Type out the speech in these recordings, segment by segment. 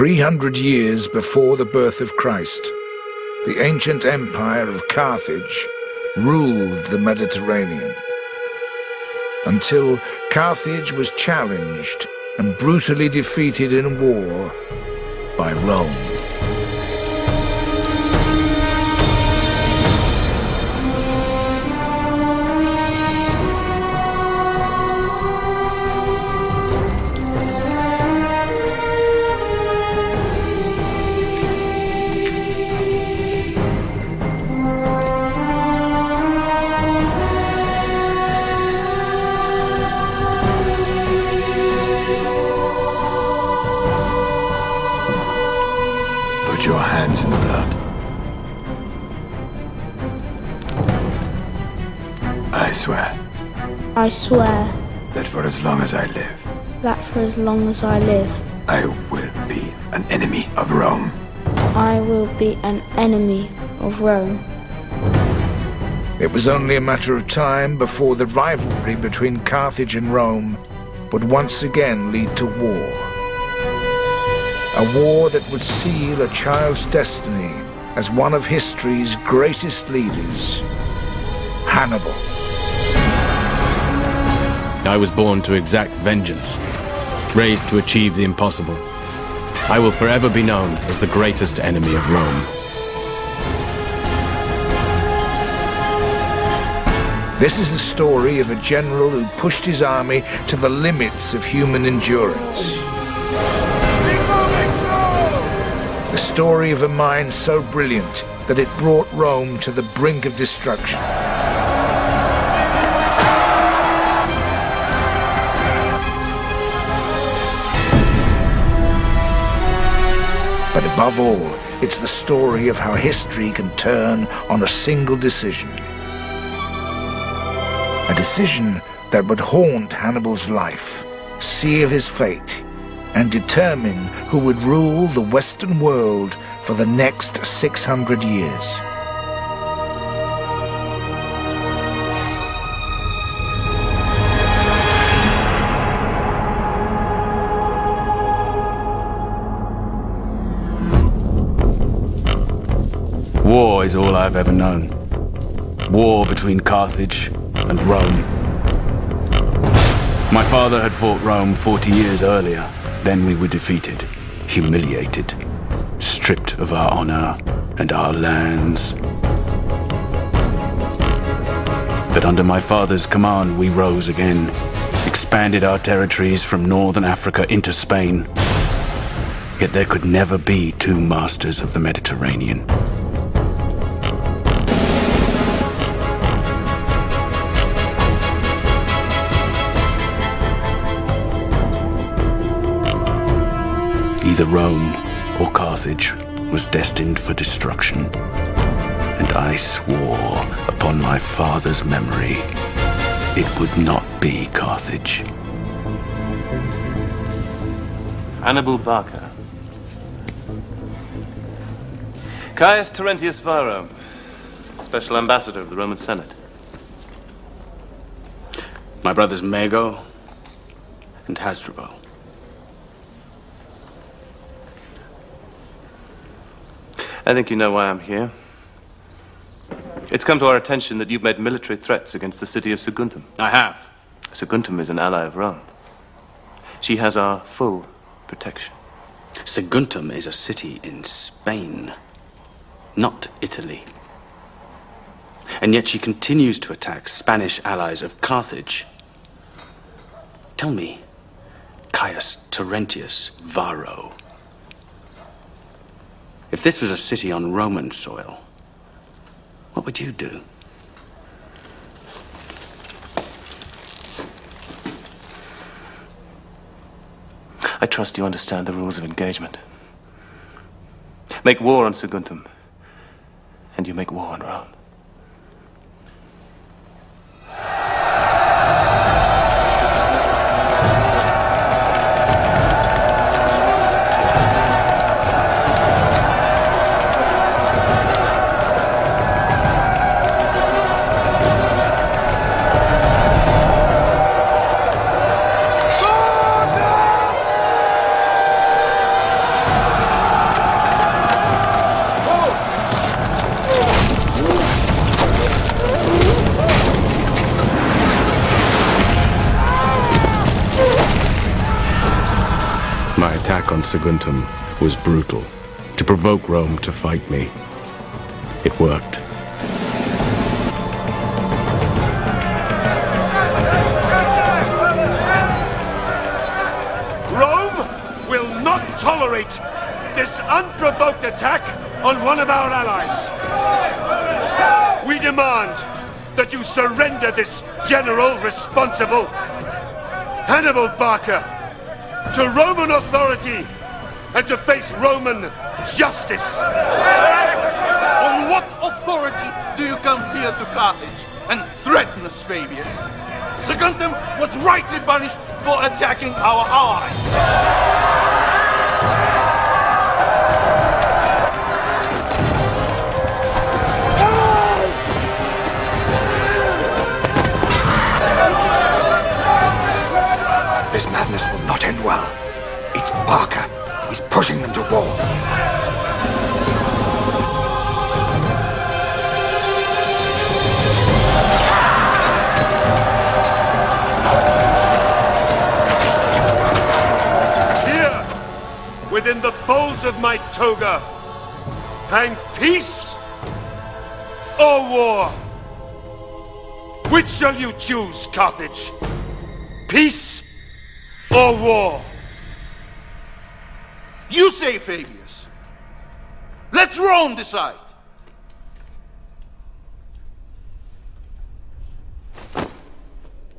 300 years before the birth of Christ, the ancient empire of Carthage ruled the Mediterranean, until Carthage was challenged and brutally defeated in war by Rome. I swear that for as long as I live, I will be an enemy of Rome. It was only a matter of time before the rivalry between Carthage and Rome would once again lead to war. A war that would seal a child's destiny as one of history's greatest leaders, Hannibal. I was born to exact vengeance, raised to achieve the impossible. I will forever be known as the greatest enemy of Rome. This is the story of a general who pushed his army to the limits of human endurance. The story of a mind so brilliant that it brought Rome to the brink of destruction. But above all, it's the story of how history can turn on a single decision. A decision that would haunt Hannibal's life, seal his fate, and determine who would rule the Western world for the next 600 years. War is all I've ever known. War between Carthage and Rome. My father had fought Rome 40 years earlier. Then we were defeated, humiliated, stripped of our honor and our lands. But under my father's command, we rose again, expanded our territories from northern Africa into Spain. Yet there could never be two masters of the Mediterranean. Either Rome or Carthage was destined for destruction, and I swore upon my father's memory it would not be Carthage. Hannibal Barca. Caius Terentius Varro, Special Ambassador of the Roman Senate. My brothers Mago and Hasdrubal. I think you know why I'm here. It's come to our attention that you've made military threats against the city of Saguntum. I have. Saguntum is an ally of Rome. She has our full protection. Saguntum is a city in Spain, not Italy. And yet she continues to attack Spanish allies of Carthage. Tell me, Caius Terentius Varro, if this was a city on Roman soil, what would you do? I trust you understand the rules of engagement. Make war on Saguntum, and you make war on Rome. attack on Saguntum was brutal, to provoke Rome to fight me. It worked. Rome will not tolerate this unprovoked attack on one of our allies. We demand that you surrender this general responsible, Hannibal Barca, to Roman authority and to face Roman justice. On what authority do you come here to Carthage and threaten us, Fabius? Saguntum was rightly punished for attacking our allies. This madness will not end well. It's Barca who is pushing them to war. Here, within the folds of my toga, hang peace or war. Which shall you choose, Carthage? Peace or war? You say, Fabius. Let Rome decide.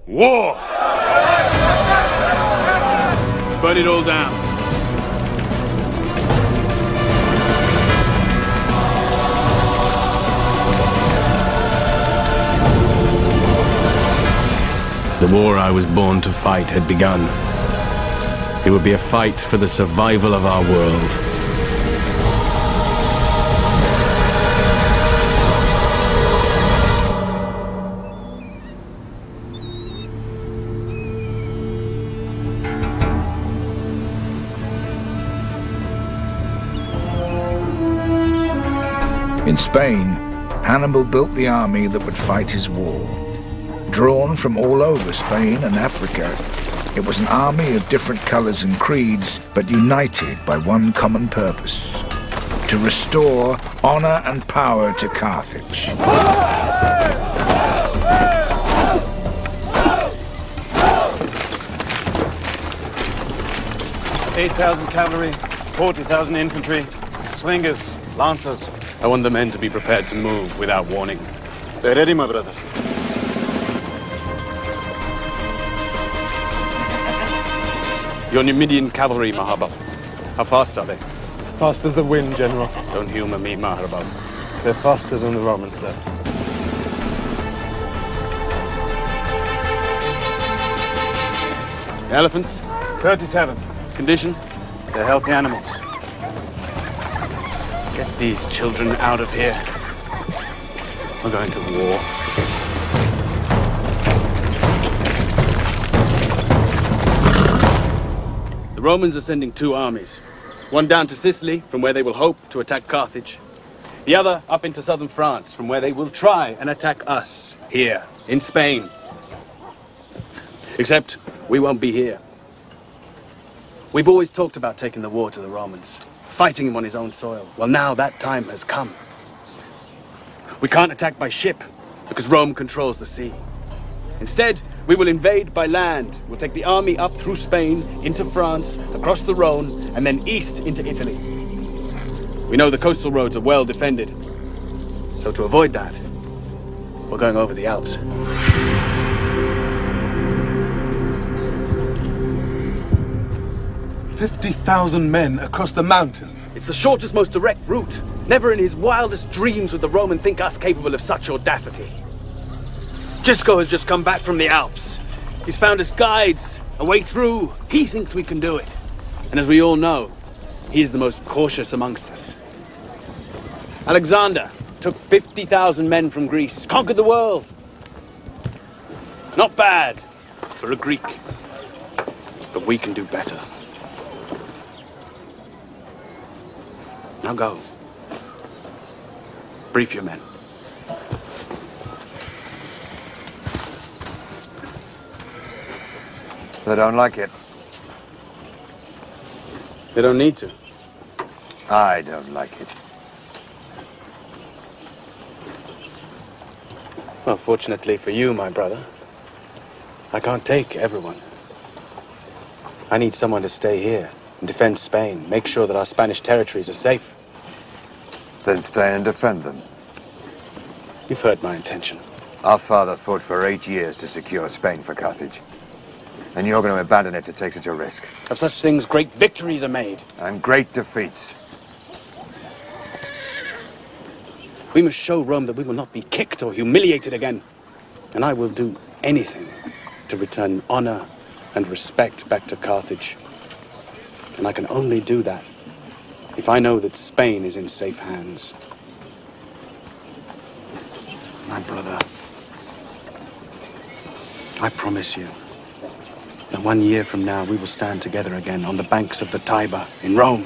War! Burn it all down. The war I was born to fight had begun. It would be a fight for the survival of our world. In Spain, Hannibal built the army that would fight his war. Drawn from all over Spain and Africa, it was an army of different colors and creeds, but united by one common purpose: to restore honor and power to Carthage. Oh! 8,000 cavalry, 40,000 infantry, slingers, lancers. I want the men to be prepared to move without warning. They're ready, my brother. Your Numidian cavalry, Maharbal. How fast are they? As fast as the wind, General. Don't humor me, Maharbal. They're faster than the Romans, sir. The elephants? 37. Condition? They're healthy animals. Get these children out of here. We're going to war. The Romans are sending two armies, one down to Sicily, from where they will hope to attack Carthage. The other up into southern France, from where they will try and attack us, here, in Spain. Except, we won't be here. We've always talked about taking the war to the Romans, fighting him on his own soil. Well, now that time has come. We can't attack by ship, because Rome controls the sea. Instead, we will invade by land. We'll take the army up through Spain, into France, across the Rhone, and then east into Italy. We know the coastal roads are well defended. So to avoid that, we're going over the Alps. "50,000 men across the mountains. It's the shortest, most direct route. Never in his wildest dreams would the Roman think us capable of such audacity. Gisco has just come back from the Alps. He's found us guides, a way through. He thinks we can do it. And as we all know, he is the most cautious amongst us. Alexander took 50,000 men from Greece, conquered the world. Not bad for a Greek, but we can do better. Now go. Brief your men. They don't like it. They don't need to. I don't like it. Well, fortunately for you, my brother, I can't take everyone. I need someone to stay here and defend Spain, make sure that our Spanish territories are safe. Then stay and defend them. You've heard my intention. Our father fought for 8 years to secure Spain for Carthage. And you're going to abandon it to take such a risk. Of such things, great victories are made. And great defeats. We must show Rome that we will not be kicked or humiliated again. And I will do anything to return honor and respect back to Carthage. And I can only do that if I know that Spain is in safe hands. My brother, I promise you that 1 year from now we will stand together again on the banks of the Tiber in Rome,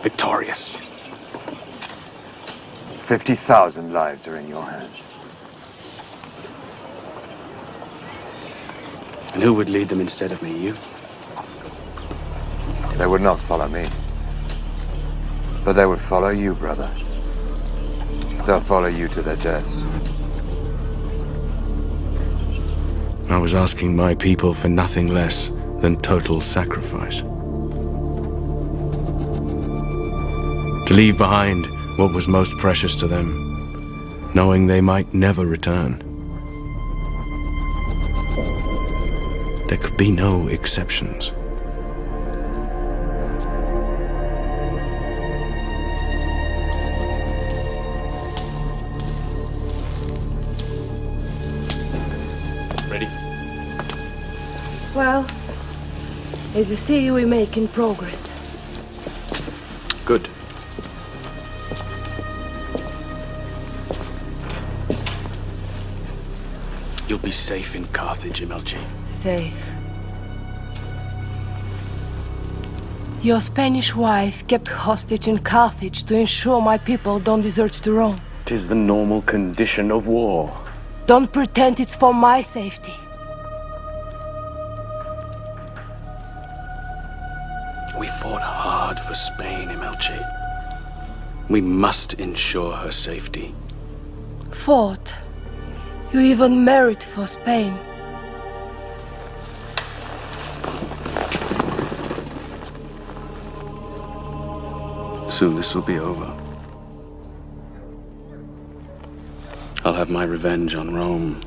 victorious. 50,000 lives are in your hands. And who would lead them instead of me, you? They would not follow me. But they would follow you, brother. They'll follow you to their deaths. I was asking my people for nothing less than total sacrifice. To leave behind what was most precious to them, knowing they might never return. There could be no exceptions. Well, as you see, we're making progress. Good. You'll be safe in Carthage, Imelchi. Safe. Your Spanish wife kept hostage in Carthage to ensure my people don't desert to Rome. It is the normal condition of war. Don't pretend it's for my safety. For Spain, Imelchi. We must ensure her safety. Fought. You even married for Spain. Soon this will be over. I'll have my revenge on Rome.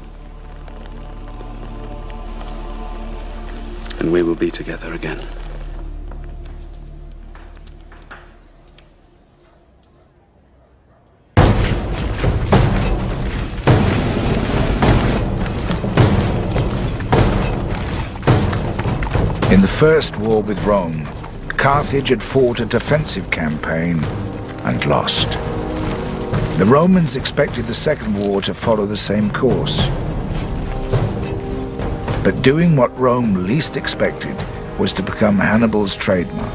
And we will be together again. In the first war with Rome, Carthage had fought a defensive campaign and lost. The Romans expected the second war to follow the same course. But doing what Rome least expected was to become Hannibal's trademark.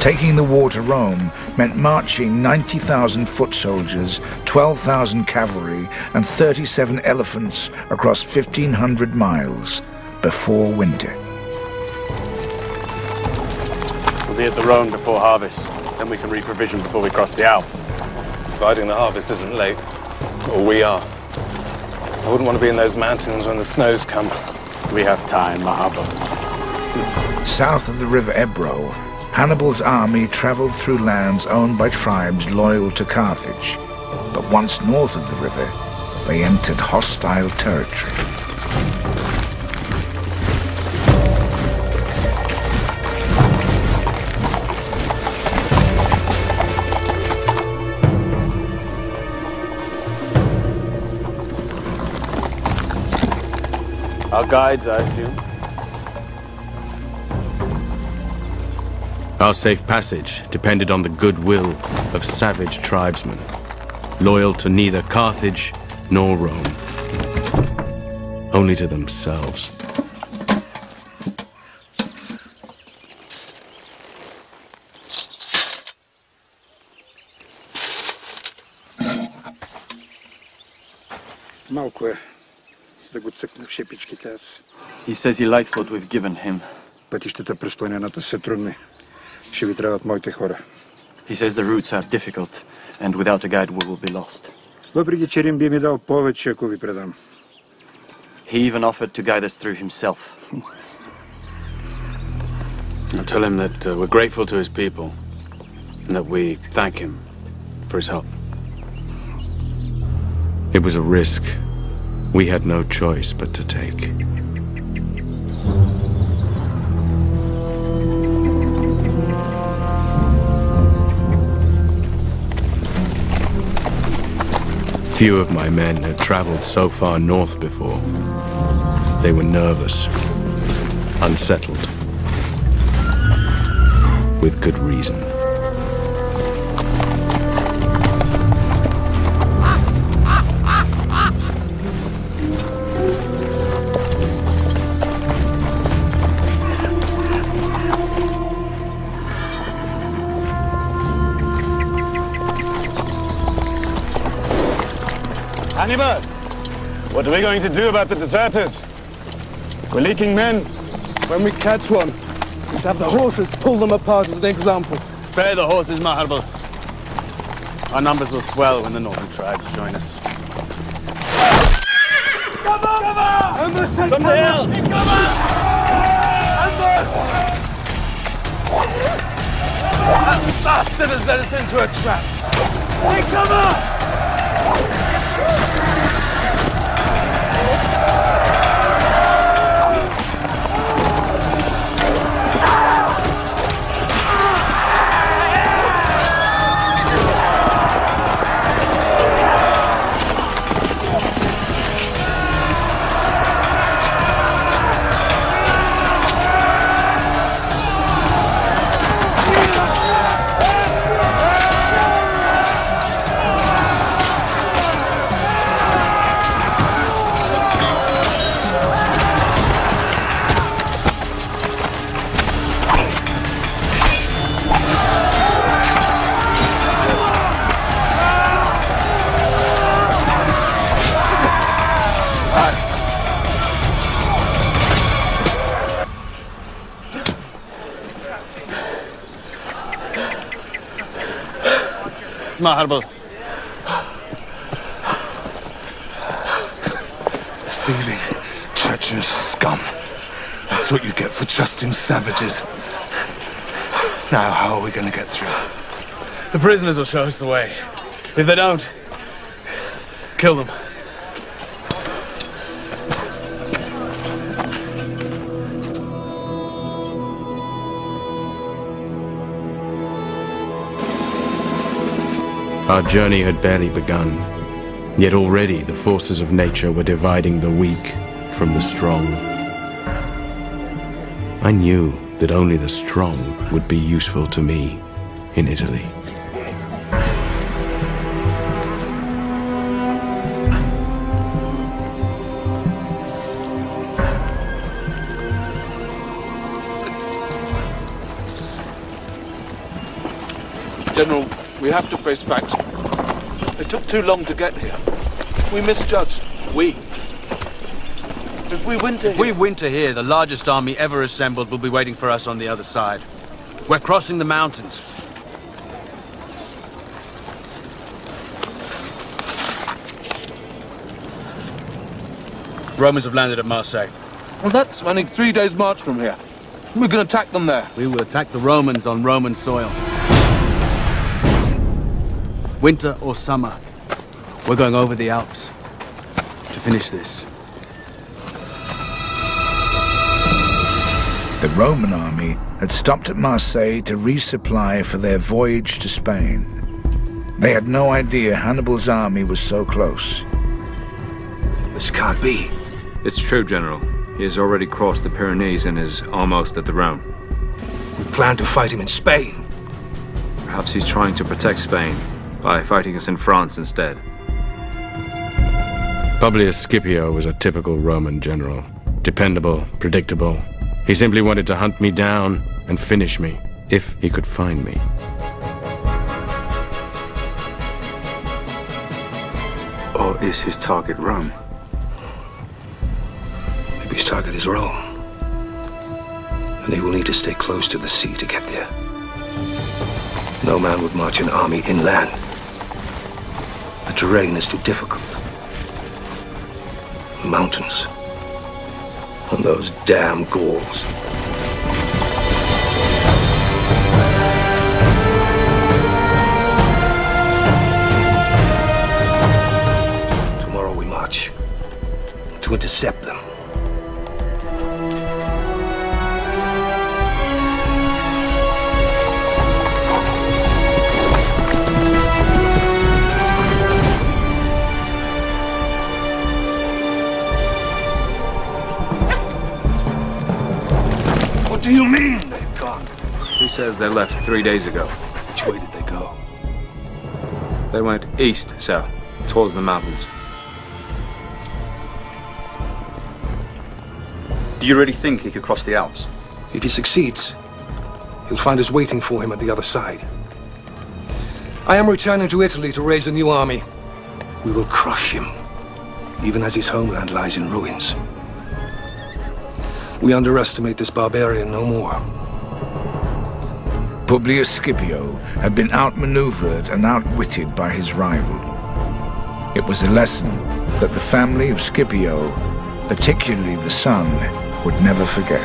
Taking the war to Rome meant marching 90,000 foot soldiers, 12,000 cavalry, and 37 elephants across 1,500 miles before winter. We'll be at the Rhone before harvest. Then we can re-provision before we cross the Alps. Providing the harvest isn't late, or we are. I wouldn't want to be in those mountains when the snows come. We have time, Maharbal. South of the river Ebro, Hannibal's army travelled through lands owned by tribes loyal to Carthage, but once north of the river, they entered hostile territory. Our guides, I assume. Our safe passage depended on the goodwill of savage tribesmen, loyal to neither Carthage nor Rome, only to themselves. He says he likes what we've given him. пътищата през планината са трудни. Ще ви трябват моите хора. He says the routes are difficult and without a guide we will be lost. Въпреки че Рим би ми дал повече, ако ви предам. He even offered to guide us through himself. I'll tell him that we're grateful to his people and that we thank him for his help. It was a risk. We had no choice but to take. Few of my men had traveled so far north before. They were nervous, unsettled, with good reason. Hannibal, what are we going to do about the deserters? We're leaking men. When we catch one, we'd have the horses pull them apart as an example. Spare the horses, Maharbal. Our numbers will swell when the northern tribes join us. Cover! Cover! Ambush! From the hills! Cover! Ambush! That bastard has led us into a trap. Take cover! Maharbal. Thieving, treacherous scum. That's what you get for trusting savages. Now, how are we going to get through? The prisoners will show us the way. If they don't, kill them. Our journey had barely begun, yet already the forces of nature were dividing the weak from the strong. I knew that only the strong would be useful to me in Italy. General, we have to face facts. It took too long to get here. We misjudged. We. If we winter here, the largest army ever assembled will be waiting for us on the other side. We're crossing the mountains. Romans have landed at Marseille. Well, that's running 3 days' march from here. We can attack them there. We will attack the Romans on Roman soil. Winter or summer, we're going over the Alps to finish this. The Roman army had stopped at Marseille to resupply for their voyage to Spain. They had no idea Hannibal's army was so close. This can't be. It's true, General. He has already crossed the Pyrenees and is almost at the Rhone. We plan to fight him in Spain. Perhaps he's trying to protect Spain by fighting us in France instead. Publius Scipio was a typical Roman general. Dependable, predictable. He simply wanted to hunt me down and finish me, if he could find me. Or is his target Rome? Maybe his target is Rome. and they will need to stay close to the sea to get there. No man would march an army inland. The terrain is too difficult. The mountains. And those damn Gauls. Tomorrow we march to intercept them. What do you mean they've gone? He says they left 3 days ago. Which way did they go? They went east, sir, towards the mountains. Do you really think he could cross the Alps? If he succeeds, he'll find us waiting for him at the other side. I am returning to Italy to raise a new army. We will crush him, even as his homeland lies in ruins. We underestimate this barbarian no more. Publius Scipio had been outmaneuvered and outwitted by his rival. It was a lesson that the family of Scipio, particularly the son, would never forget.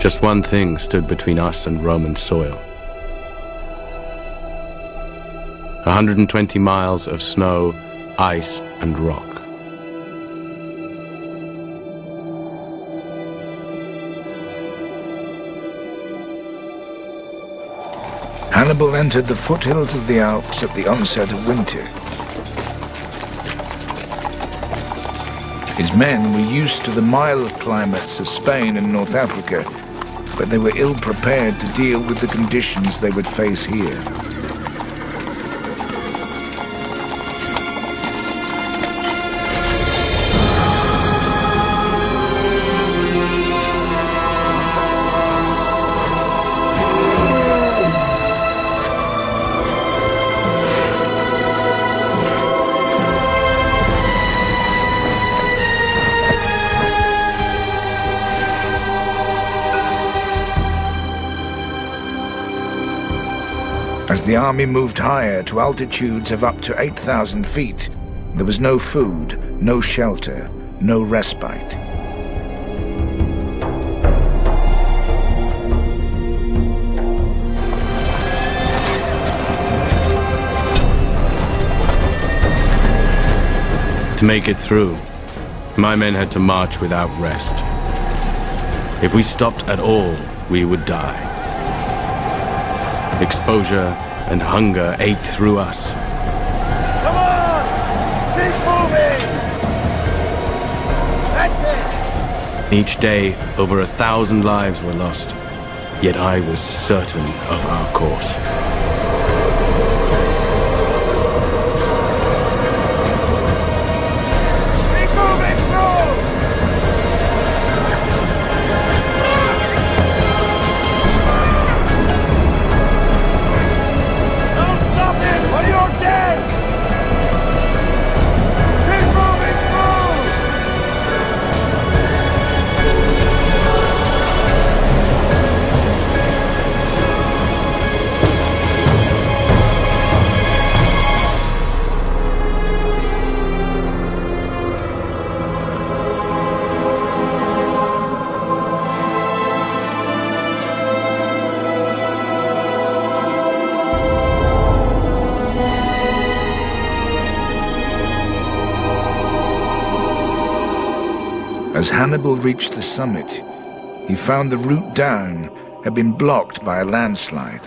Just one thing stood between us and Roman soil. 120 miles of snow, ice, and rock. Hannibal entered the foothills of the Alps at the onset of winter. His men were used to the mild climates of Spain and North Africa, but they were ill-prepared to deal with the conditions they would face here. As the army moved higher to altitudes of up to 8,000 feet, there was no food, no shelter, no respite. To make it through, my men had to march without rest. If we stopped at all, we would die. Exposure and hunger ate through us. Come on! Keep moving! That's it! Each day, over 1,000 lives were lost, yet I was certain of our course. As Hannibal reached the summit, he found the route down had been blocked by a landslide.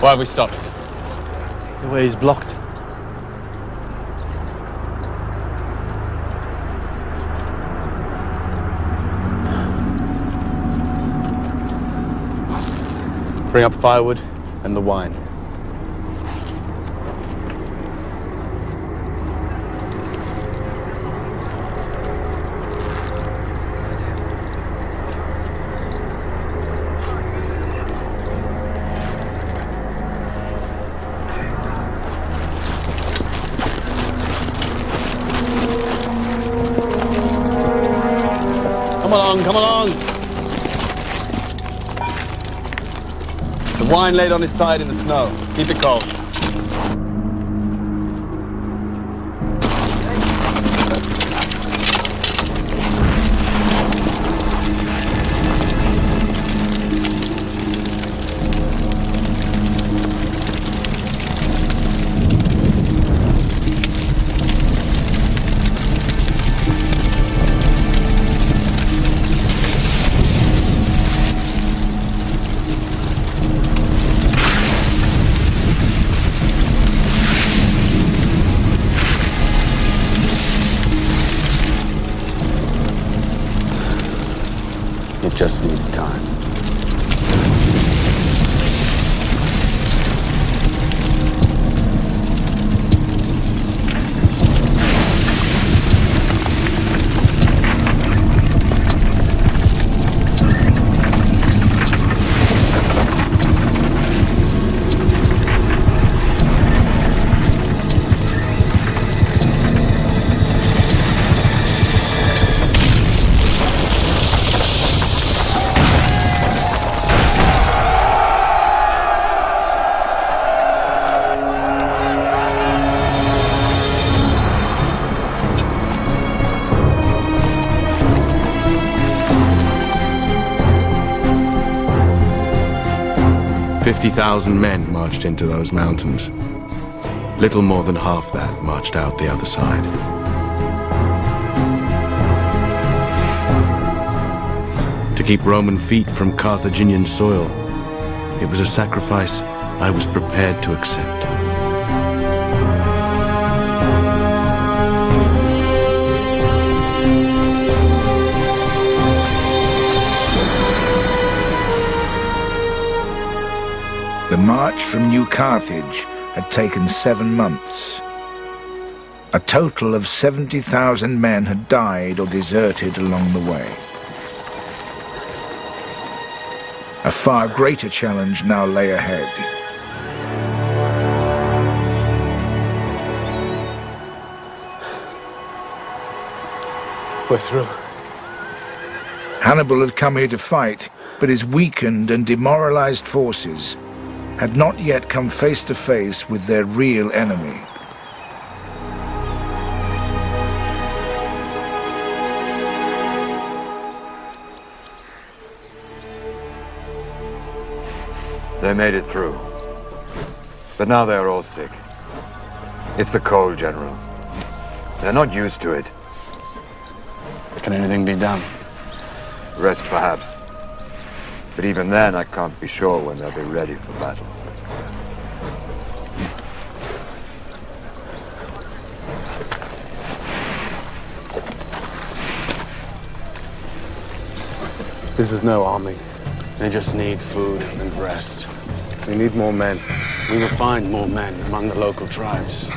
Why have we stopped? The way is blocked. Bring up firewood and the wine. Wine laid on his side in the snow. Keep it cold. Just needs time. $50,000 men marched into those mountains. Little more than half that marched out the other side. To keep Roman feet from Carthaginian soil, it was a sacrifice I was prepared to accept. The march from New Carthage had taken 7 months. A total of 70,000 men had died or deserted along the way. A far greater challenge now lay ahead. We're through. Hannibal had come here to fight, but his weakened and demoralized forces had not yet come face to face with their real enemy. They made it through, but now they are all sick. It's the cold, General. They're not used to it. Can anything be done? Rest, perhaps. But even then, I can't be sure when they'll be ready for battle. This is no army. They just need food and rest. We need more men. We will find more men among the local tribes.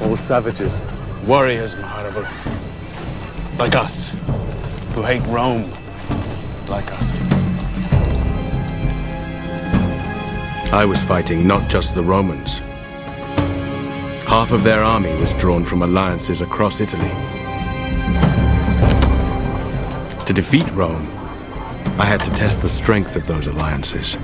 All savages, warriors, Maharbal. Like us, who hate Rome. Like us. I was fighting not just the Romans. Half of their army was drawn from alliances across Italy. To defeat Rome, I had to test the strength of those alliances.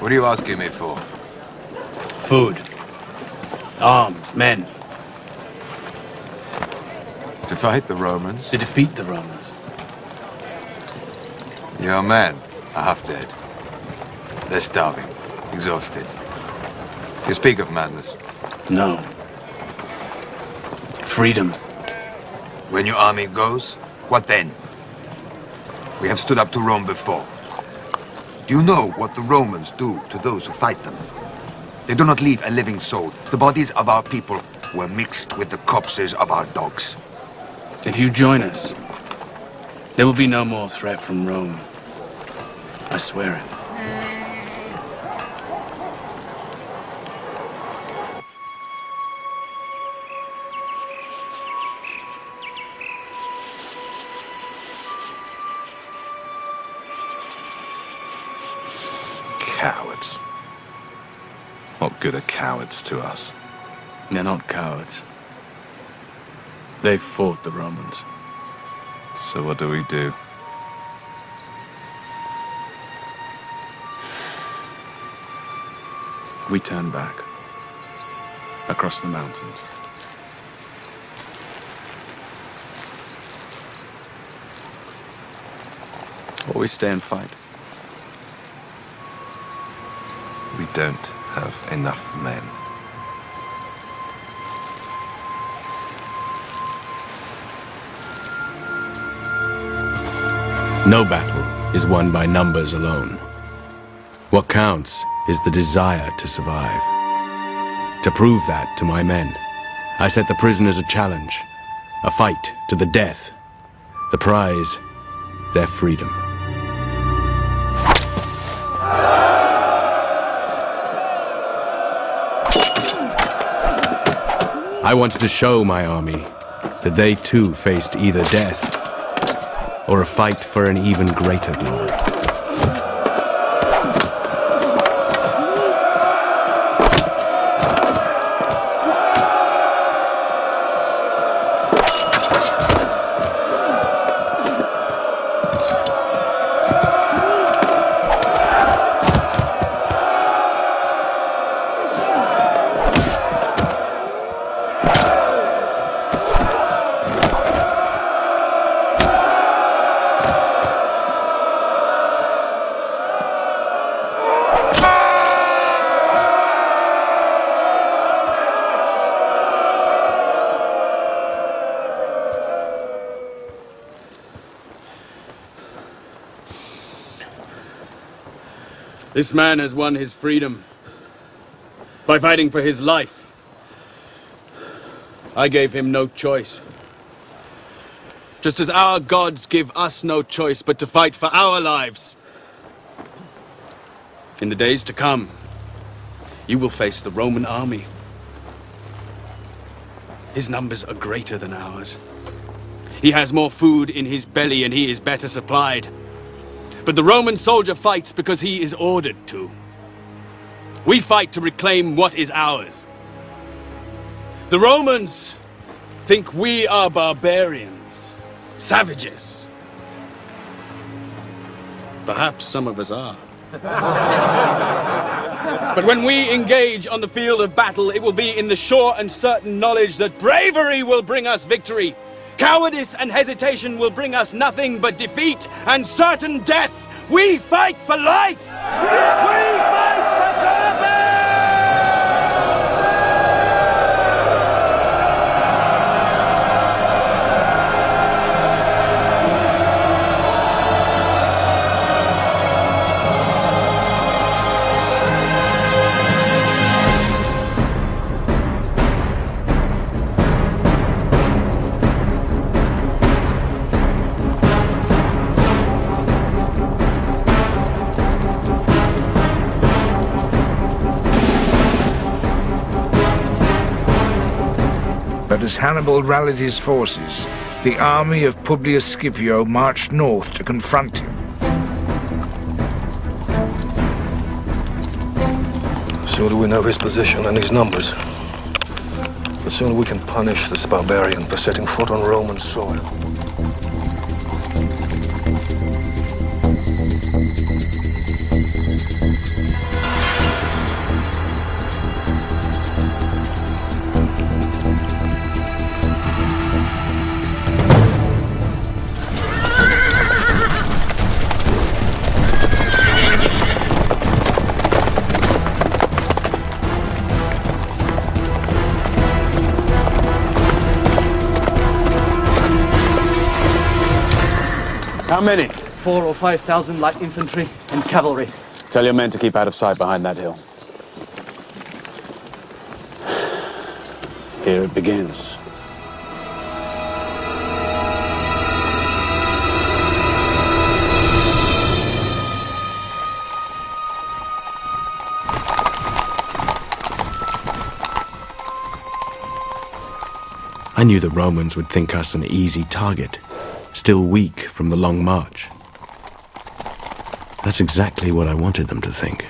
What are you asking me for? Food, arms, men. To fight the Romans? To defeat the Romans. Your men are half dead. They're starving, exhausted. You speak of madness? No. Freedom. When your army goes, what then? We have stood up to Rome before. Do you know what the Romans do to those who fight them? They do not leave a living soul. The bodies of our people were mixed with the corpses of our dogs. If you join us, there will be no more threat from Rome. I swear it. Cowards. What good are cowards to us? They're not cowards. They fought the Romans. So what do we do? We turn back. Across the mountains. Or we stay and fight. We don't have enough men. No battle is won by numbers alone. What counts is the desire to survive. To prove that to my men, I set the prisoners a challenge, a fight to the death. The prize, their freedom. I wanted to show my army that they too faced either death or a fight for an even greater glory. This man has won his freedom by fighting for his life. I gave him no choice. Just as our gods give us no choice but to fight for our lives. In the days to come, you will face the Roman army. His numbers are greater than ours. He has more food in his belly and he is better supplied. But the Roman soldier fights because he is ordered to. We fight to reclaim what is ours. The Romans think we are barbarians, savages. Perhaps some of us are. But when we engage on the field of battle, it will be in the sure and certain knowledge that bravery will bring us victory. Cowardice and hesitation will bring us nothing but defeat and certain death. We fight for life! We fight for As Hannibal rallied his forces, the army of Publius Scipio marched north to confront him. The sooner we know his position and his numbers, the sooner we can punish this barbarian for setting foot on Roman soil. How many? 4,000 or 5,000 light infantry and cavalry. Tell your men to keep out of sight behind that hill. Here it begins. I knew the Romans would think us an easy target, still weak from the long march. That's exactly what I wanted them to think.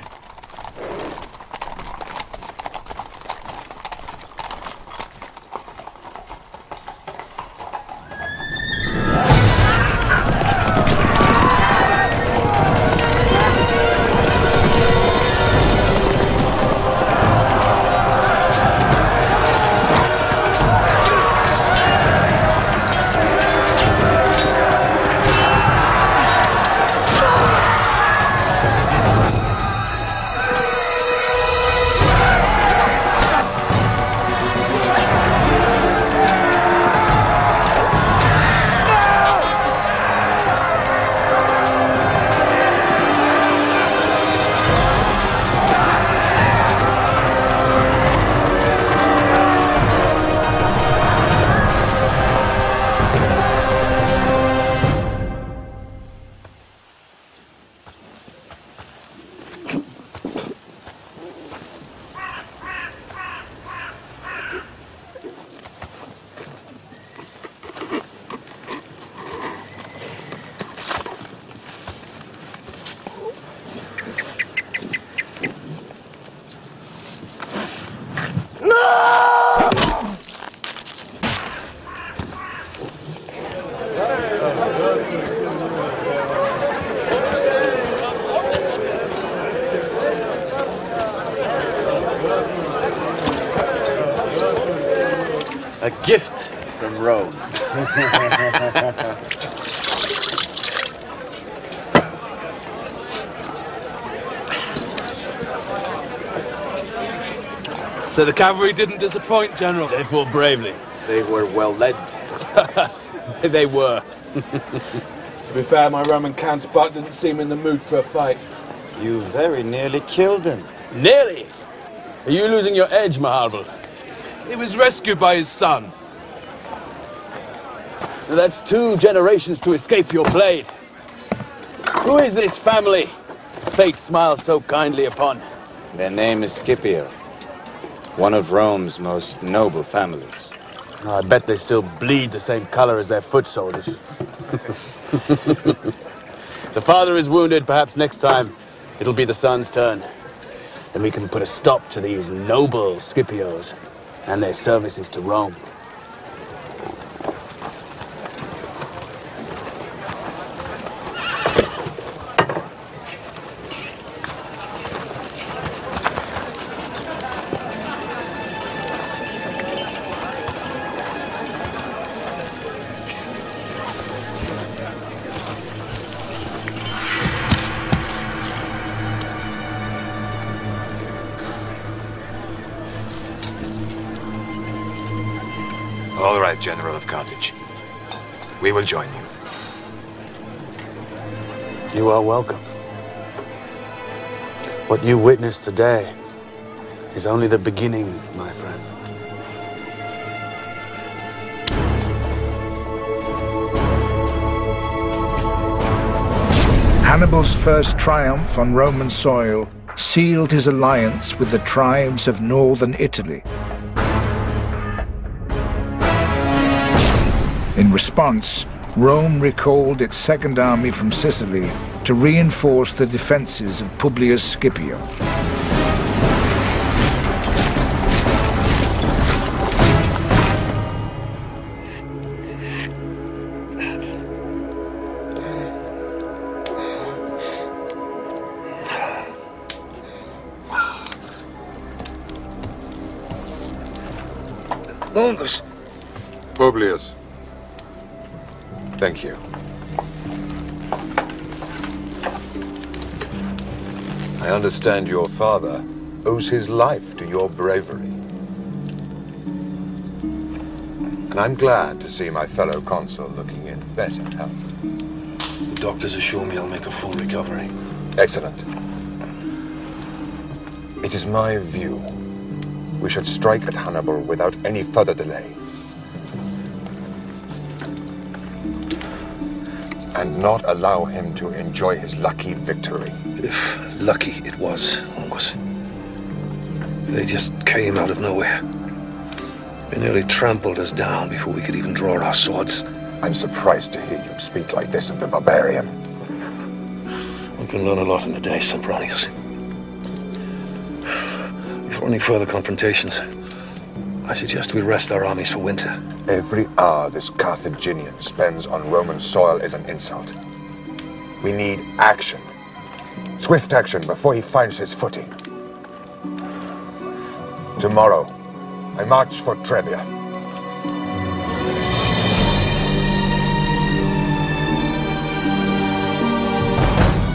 Gift from Rome. So the cavalry didn't disappoint, General. They fought bravely. They were well led. They were. To be fair, my Roman counterpart didn't seem in the mood for a fight. You very nearly killed him. Nearly? Are you losing your edge, Maharbal? He was rescued by his son. That's 2 generations to escape your blade. Who is this family fate smiles so kindly upon? Their name is Scipio, one of Rome's most noble families. I bet they still bleed the same color as their foot soldiers. The father is wounded. Perhaps next time it'll be the son's turn. Then we can put a stop to these noble Scipios and their services to Rome. General of Carthage, we will join you. You are welcome. What you witnessed today is only the beginning, my friend. Hannibal's first triumph on Roman soil sealed his alliance with the tribes of northern Italy. In response, Rome recalled its second army from Sicily to reinforce the defenses of Publius Scipio. Longus. Publius. Thank you. I understand your father owes his life to your bravery. And I'm glad to see my fellow consul looking in better health. doctors assure me I'll make a full recovery. Excellent. It is my view we should strike at Hannibal without any further delay. And not allow him to enjoy his lucky victory. If lucky it was, Longus. They just came out of nowhere. They nearly trampled us down before we could even draw our swords. I'm surprised to hear you speak like this of the barbarian. One can learn a lot in a day, Sempronius. Before any further confrontations, I suggest we rest our armies for winter. Every hour this Carthaginian spends on Roman soil is an insult. We need action. Swift action before he finds his footing. Tomorrow, I march for Trebia.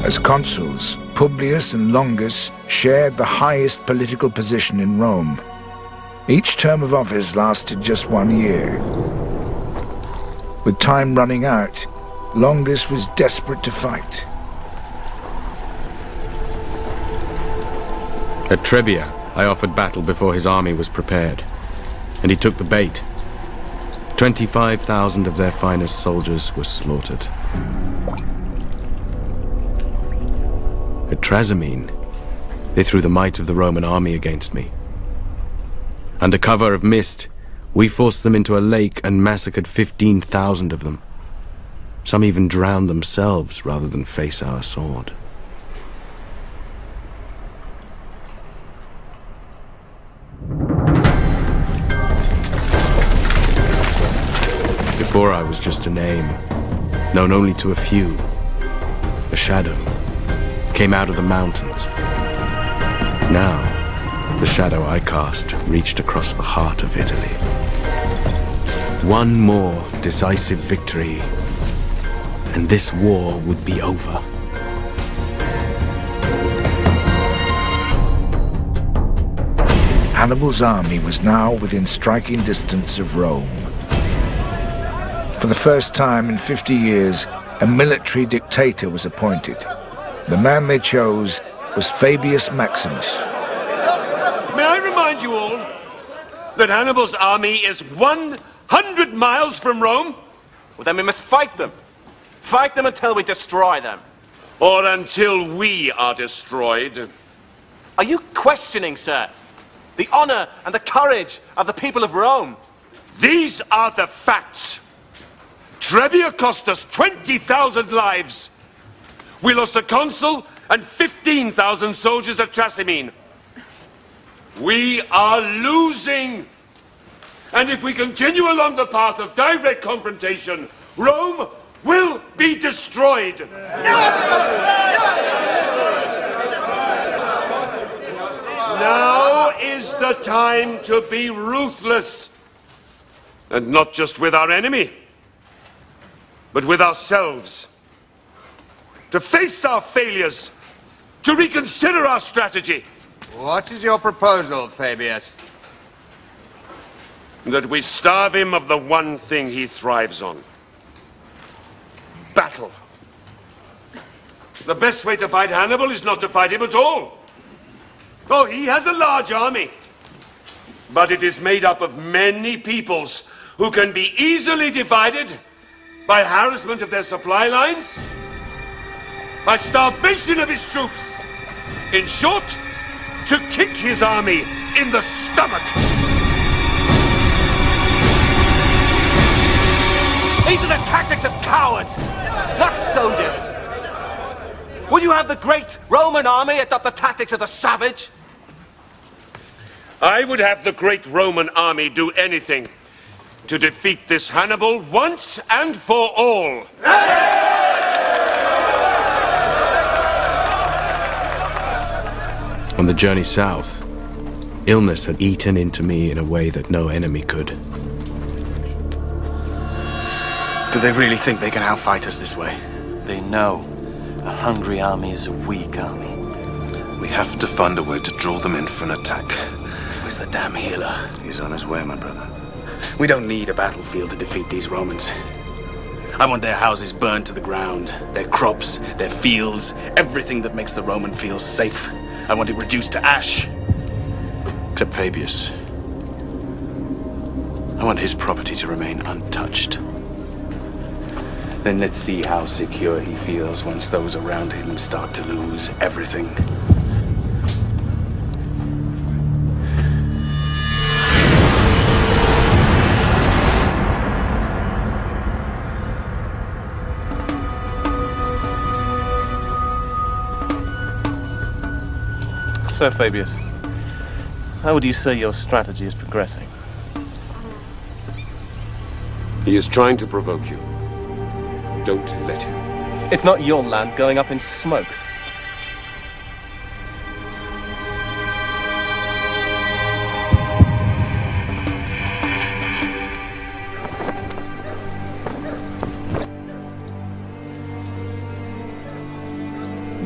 As consuls, Publius and Longus shared the highest political position in Rome. Each term of office lasted just 1 year. With time running out, Longus was desperate to fight. At Trebia, I offered battle before his army was prepared, and he took the bait. 25,000 of their finest soldiers were slaughtered. At Trasimene, they threw the might of the Roman army against me. Under cover of mist, we forced them into a lake and massacred 15,000 of them. Some even drowned themselves rather than face our sword. Before I was just a name, known only to a few. A shadow came out of the mountains. Now, the shadow I cast reached across the heart of Italy. One more decisive victory, and this war would be over. Hannibal's army was now within striking distance of Rome. For the first time in 50 years, a military dictator was appointed. The man they chose was Fabius Maximus. You all that Hannibal's army is 100 miles from Rome? Well, then we must fight them. Fight them until we destroy them. Or until we are destroyed. Are you questioning, sir, the honor and the courage of the people of Rome? These are the facts. Trebia cost us 20,000 lives. We lost a consul and 15,000 soldiers at Trasimene. We are losing! And if we continue along the path of direct confrontation, Rome will be destroyed! Now is the time to be ruthless. And not just with our enemy, but with ourselves. To face our failures, to reconsider our strategy. What is your proposal, Fabius? That we starve him of the one thing he thrives on. Battle. The best way to fight Hannibal is not to fight him at all. Oh, he has a large army. But it is made up of many peoples who can be easily divided by harassment of their supply lines, by starvation of his troops. In short, to kick his army in the stomach. These are the tactics of cowards, not soldiers. Would you have the great Roman army adopt the tactics of the savage? I would have the great Roman army do anything to defeat this Hannibal once and for all. On the journey south, illness had eaten into me in a way that no enemy could. Do they really think they can outfight us this way? They know. A hungry army is a weak army. We have to find a way to draw them in for an attack. Where's the damn healer? He's on his way, my brother. We don't need a battlefield to defeat these Romans. I want their houses burned to the ground, their crops, their fields, everything that makes the Roman feel safe. I want it reduced to ash. Except Fabius. I want his property to remain untouched. Then let's see how secure he feels once those around him start to lose everything. Sir Fabius, how would you say your strategy is progressing? He is trying to provoke you. Don't let him. It's not your land going up in smoke.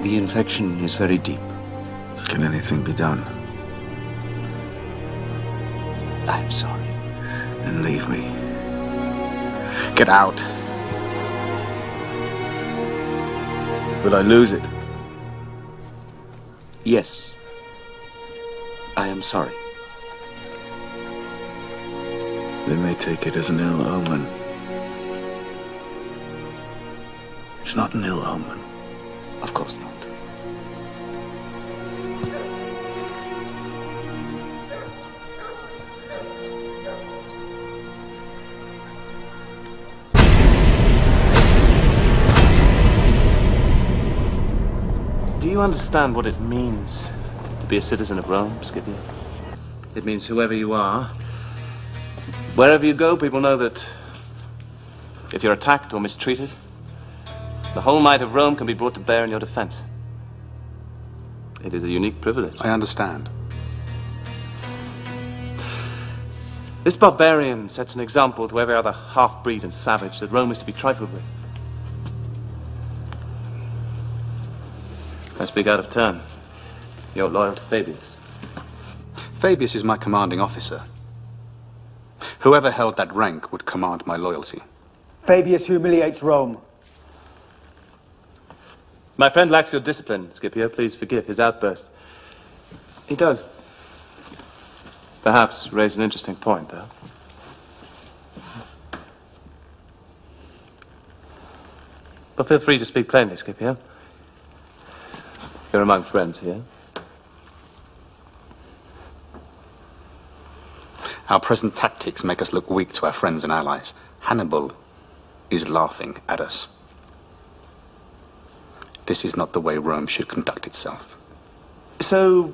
The infection is very deep. Can anything be done? I'm sorry. Then leave me. Get out. Will I lose it? Yes. I am sorry. They may take it as an ill omen. It's not an ill omen. Of course not. Do you understand what it means to be a citizen of Rome, Scipio? It means whoever you are, wherever you go, people know that if you're attacked or mistreated, the whole might of Rome can be brought to bear in your defense. It is a unique privilege. I understand. This barbarian sets an example to every other half-breed and savage that Rome is to be trifled with. I speak out of turn. You're loyal to Fabius. Fabius is my commanding officer. Whoever held that rank would command my loyalty. Fabius humiliates Rome. My friend lacks your discipline, Scipio. Please forgive his outburst. He does perhaps raise an interesting point, though. But feel free to speak plainly, Scipio. You're among friends here. Our present tactics make us look weak to our friends and allies. Hannibal is laughing at us. This is not the way Rome should conduct itself. So,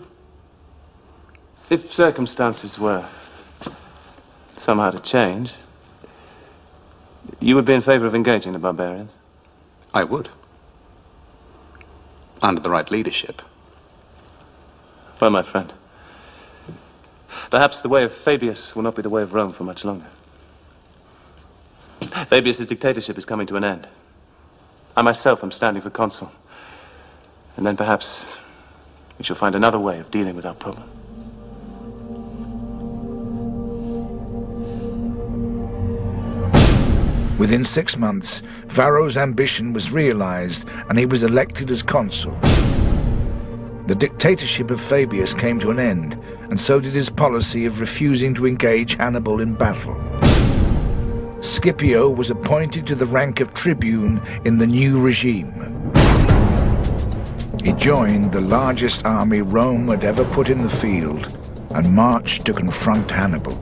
if circumstances were somehow to change, you would be in favor of engaging the barbarians? I would. Under the right leadership. Well, my friend, perhaps the way of Fabius will not be the way of Rome for much longer. Fabius's dictatorship is coming to an end. I myself am standing for consul. And then perhaps we shall find another way of dealing with our problem. Within 6 months, Varro's ambition was realized and he was elected as consul. The dictatorship of Fabius came to an end, and so did his policy of refusing to engage Hannibal in battle. Scipio was appointed to the rank of tribune in the new regime. He joined the largest army Rome had ever put in the field and marched to confront Hannibal.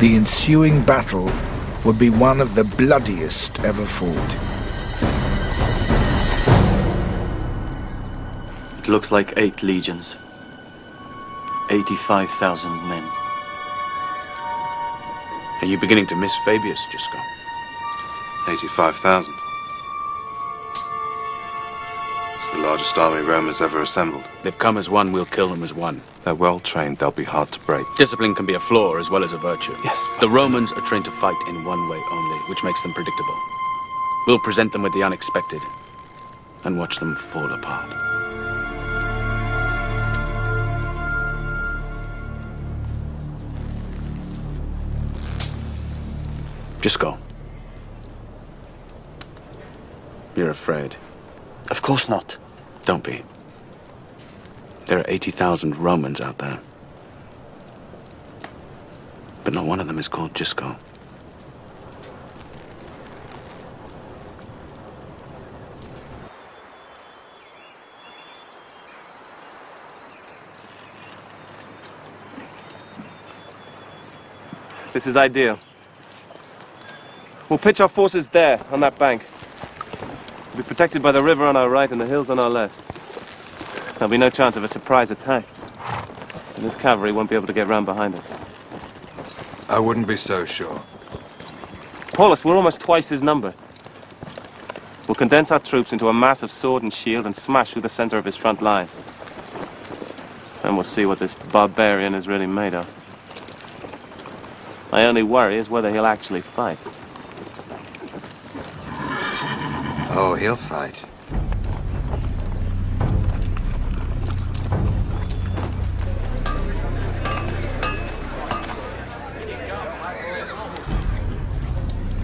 The ensuing battle would be one of the bloodiest ever fought. It looks like 8 legions. 85,000 men. Are you beginning to miss Fabius, Gisco? 85,000. It's the largest army Rome has ever assembled. They've come as one, we'll kill them as one. They're well trained, they'll be hard to break. Discipline can be a flaw as well as a virtue. Yes. The Romans are trained to fight in one way only, which makes them predictable. We'll present them with the unexpected and watch them fall apart. Just go. You're afraid. Of course not. Don't be. There are 80,000 Romans out there. But not one of them is called Gisco. This is ideal. We'll pitch our forces there, on that bank. We'll be protected by the river on our right and the hills on our left. There'll be no chance of a surprise attack. And this cavalry won't be able to get round behind us. I wouldn't be so sure. Paulus, we're almost twice his number. We'll condense our troops into a mass of sword and shield and smash through the center of his front line. Then we'll see what this barbarian is really made of. My only worry is whether he'll actually fight. Oh, he'll fight.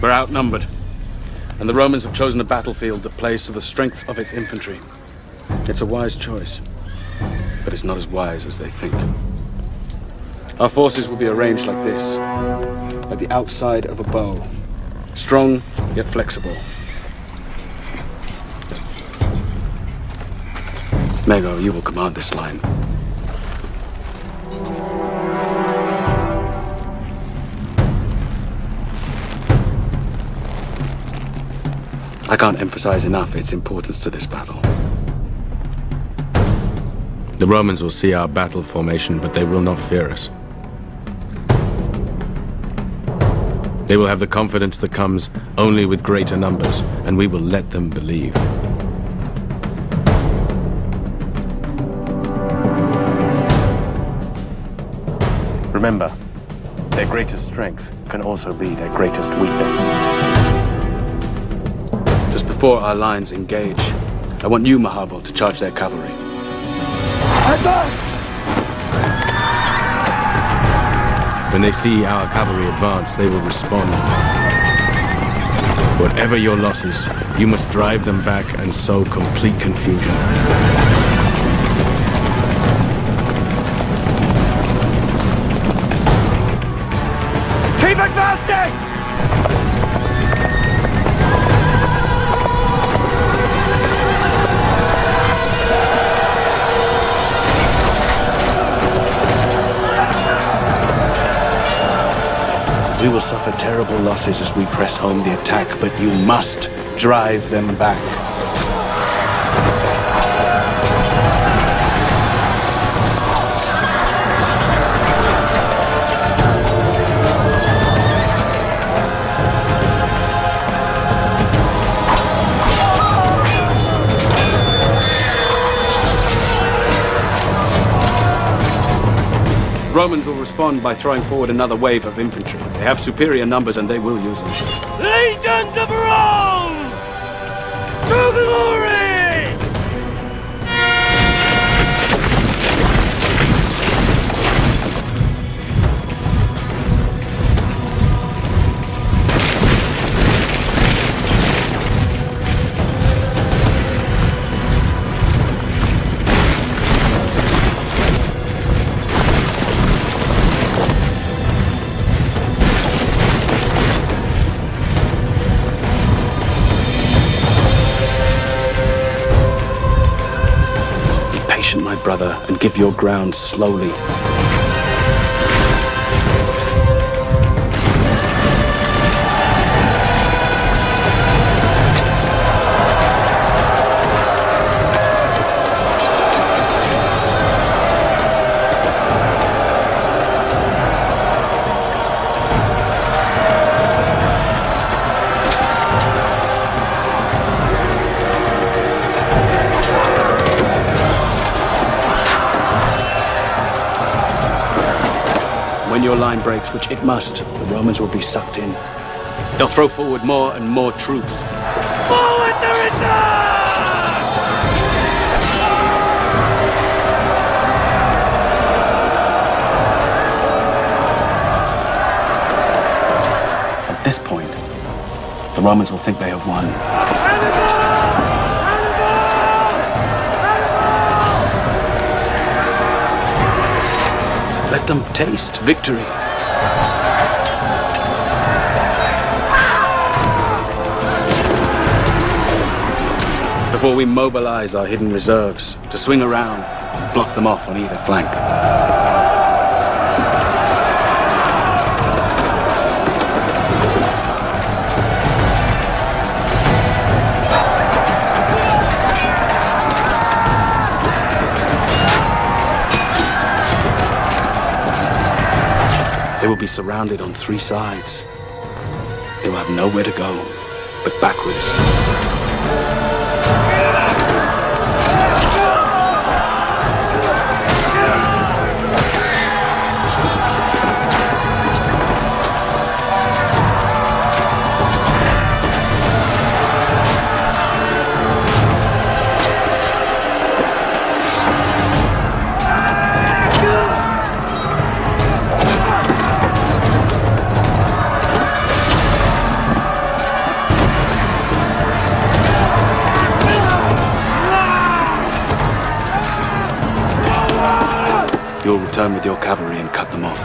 We're outnumbered, and the Romans have chosen a battlefield that plays to the strengths of its infantry. It's a wise choice, but it's not as wise as they think. Our forces will be arranged like this, like the outside of a bow. Strong, yet flexible. Mago, you will command this line. I can't emphasize enough its importance to this battle. The Romans will see our battle formation, but they will not fear us. They will have the confidence that comes only with greater numbers, and we will let them believe. Remember, their greatest strength can also be their greatest weakness. Just before our lines engage, I want you, Maharbal, to charge their cavalry. Advance! When they see our cavalry advance, they will respond. Whatever your losses, you must drive them back and sow complete confusion. We will suffer terrible losses as we press home the attack, but you must drive them back. Romans will respond by throwing forward another wave of infantry. They have superior numbers and they will use them. Legions of Rome! To glory! Brother, and give your ground slowly. when your line breaks, which it must, the Romans will be sucked in. They'll throw forward more and more troops. Forward the reserve! At this point, the Romans will think they have won. Hannibal! Hannibal! Hannibal! Let them taste victory. Before we mobilize our hidden reserves to swing around and block them off on either flank. They will be surrounded on three sides. They will have nowhere to go but backwards. You'll return with your cavalry and cut them off.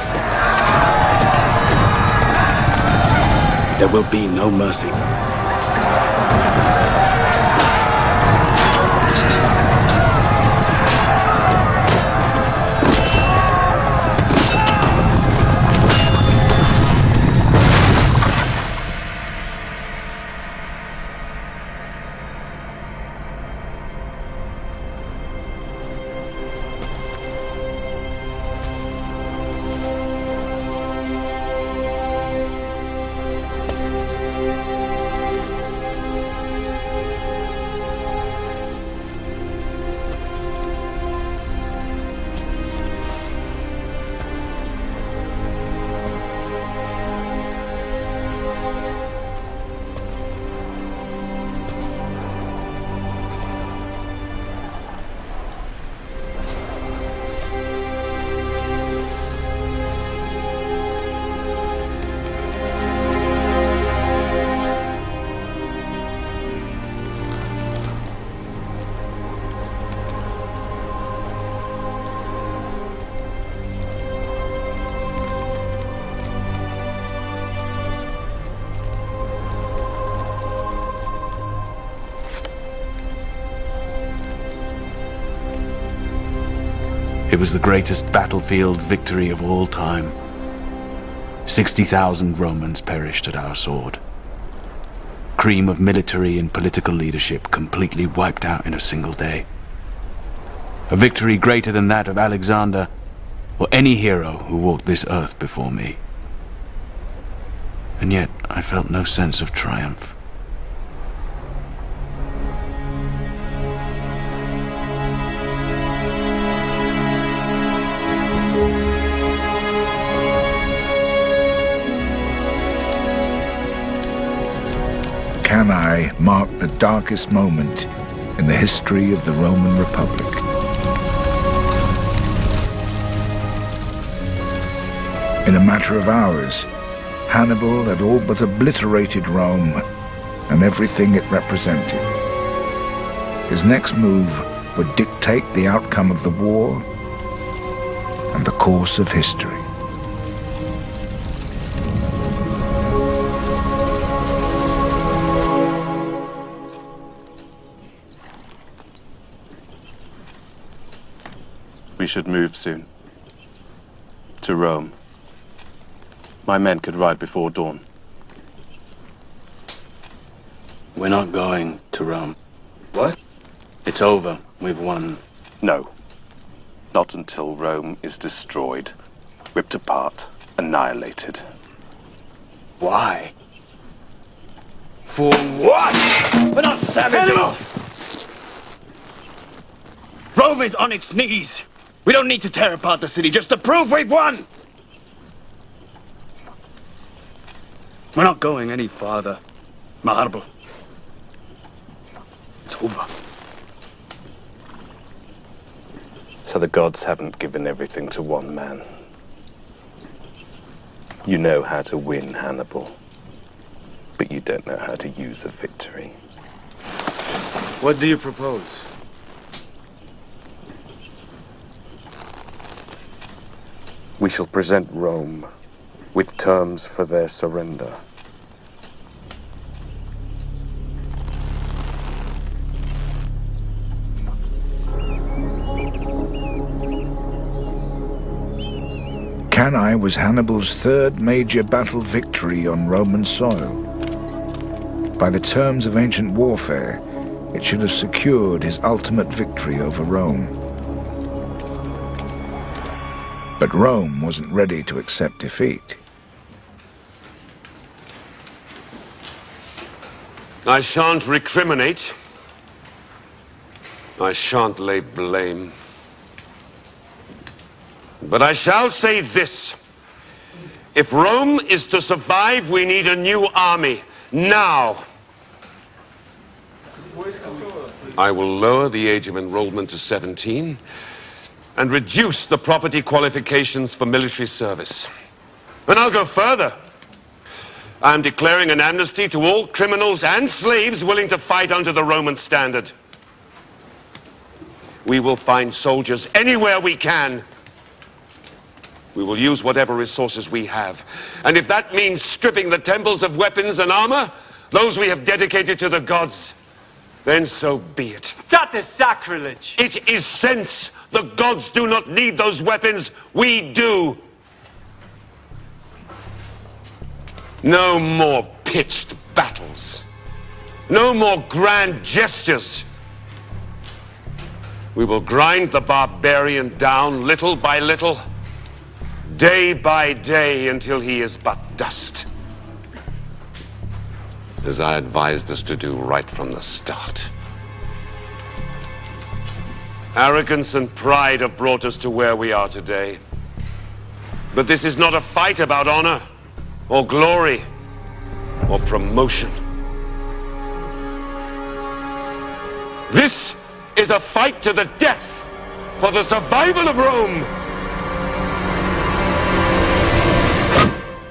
There will be no mercy. It was the greatest battlefield victory of all time. 60,000 Romans perished at our sword. Cream of military and political leadership completely wiped out in a single day. A victory greater than that of Alexander or any hero who walked this earth before me. And yet I felt no sense of triumph. Cannae marked the darkest moment in the history of the Roman Republic. In a matter of hours, Hannibal had all but obliterated Rome and everything it represented. His next move would dictate the outcome of the war and the course of history. We should move soon. To Rome. My men could ride before dawn. We're not going to Rome. What? It's over. We've won. No. Not until Rome is destroyed, ripped apart, annihilated. Why? For what? We're not savages! Animal! Rome is on its knees! We don't need to tear apart the city just to prove we've won! We're not going any farther, Maharbal. It's over. So the gods haven't given everything to one man. You know how to win, Hannibal, but you don't know how to use a victory. What do you propose? We shall present Rome with terms for their surrender. Cannae was Hannibal's third major battle victory on Roman soil. By the terms of ancient warfare, it should have secured his ultimate victory over Rome. But Rome wasn't ready to accept defeat. I shan't recriminate. I shan't lay blame. But I shall say this. If Rome is to survive, we need a new army. Now. I will lower the age of enrollment to 17 and reduce the property qualifications for military service. And I'll go further. I'm declaring an amnesty to all criminals and slaves willing to fight under the Roman standard. We will find soldiers anywhere we can. We will use whatever resources we have. And if that means stripping the temples of weapons and armor, those we have dedicated to the gods, then so be it. That is sacrilege. It is sense. The gods do not need those weapons. We do. No more pitched battles. No more grand gestures. We will grind the barbarian down little by little, day by day, until he is but dust, as I advised us to do right from the start. Arrogance and pride have brought us to where we are today. But this is not a fight about honor, or glory, or promotion. This is a fight to the death for the survival of Rome.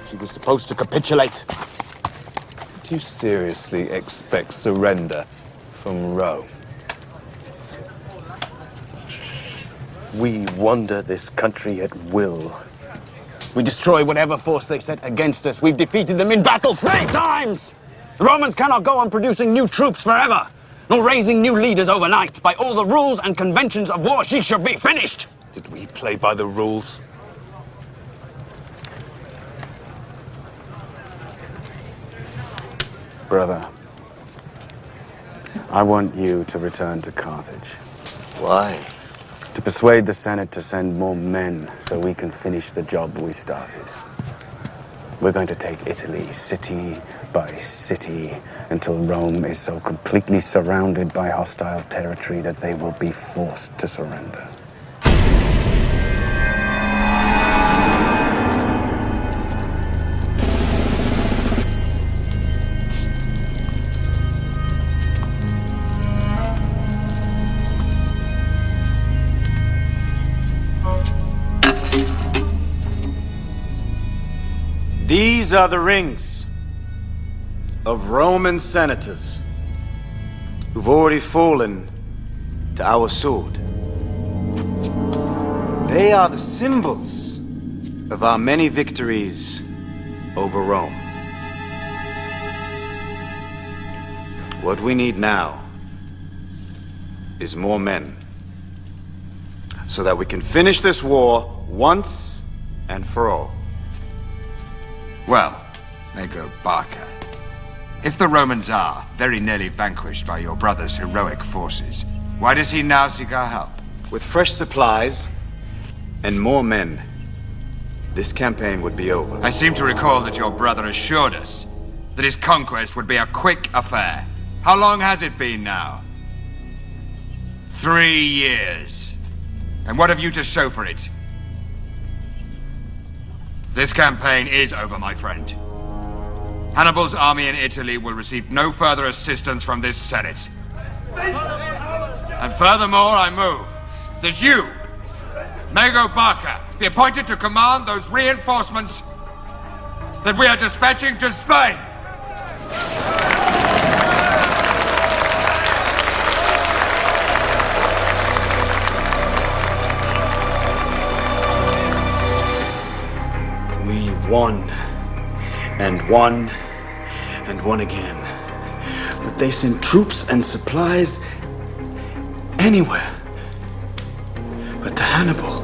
She was supposed to capitulate. Do you seriously expect surrender from Rome? We wander this country at will. We destroy whatever force they set against us. We've defeated them in battle 3 times! The Romans cannot go on producing new troops forever, nor raising new leaders overnight. By all the rules and conventions of war, she should be finished! Did we play by the rules? Brother, I want you to return to Carthage. Why? To persuade the Senate to send more men so we can finish the job we started. We're going to take Italy city by city until Rome is so completely surrounded by hostile territory that they will be forced to surrender. These are the rings of Roman senators who've already fallen to our sword. They are the symbols of our many victories over Rome. What we need now is more men, so that we can finish this war once and for all. Well, Mago Barca, if the Romans are very nearly vanquished by your brother's heroic forces, why does he now seek our help? With fresh supplies and more men, this campaign would be over. I seem to recall that your brother assured us that his conquest would be a quick affair. How long has it been now? 3 years. And what have you to show for it? This campaign is over, my friend. Hannibal's army in Italy will receive no further assistance from this Senate. And furthermore, I move that you, Mago Barca, be appointed to command those reinforcements that we are dispatching to Spain. We won, and won, and won again. But they sent troops and supplies anywhere but to Hannibal.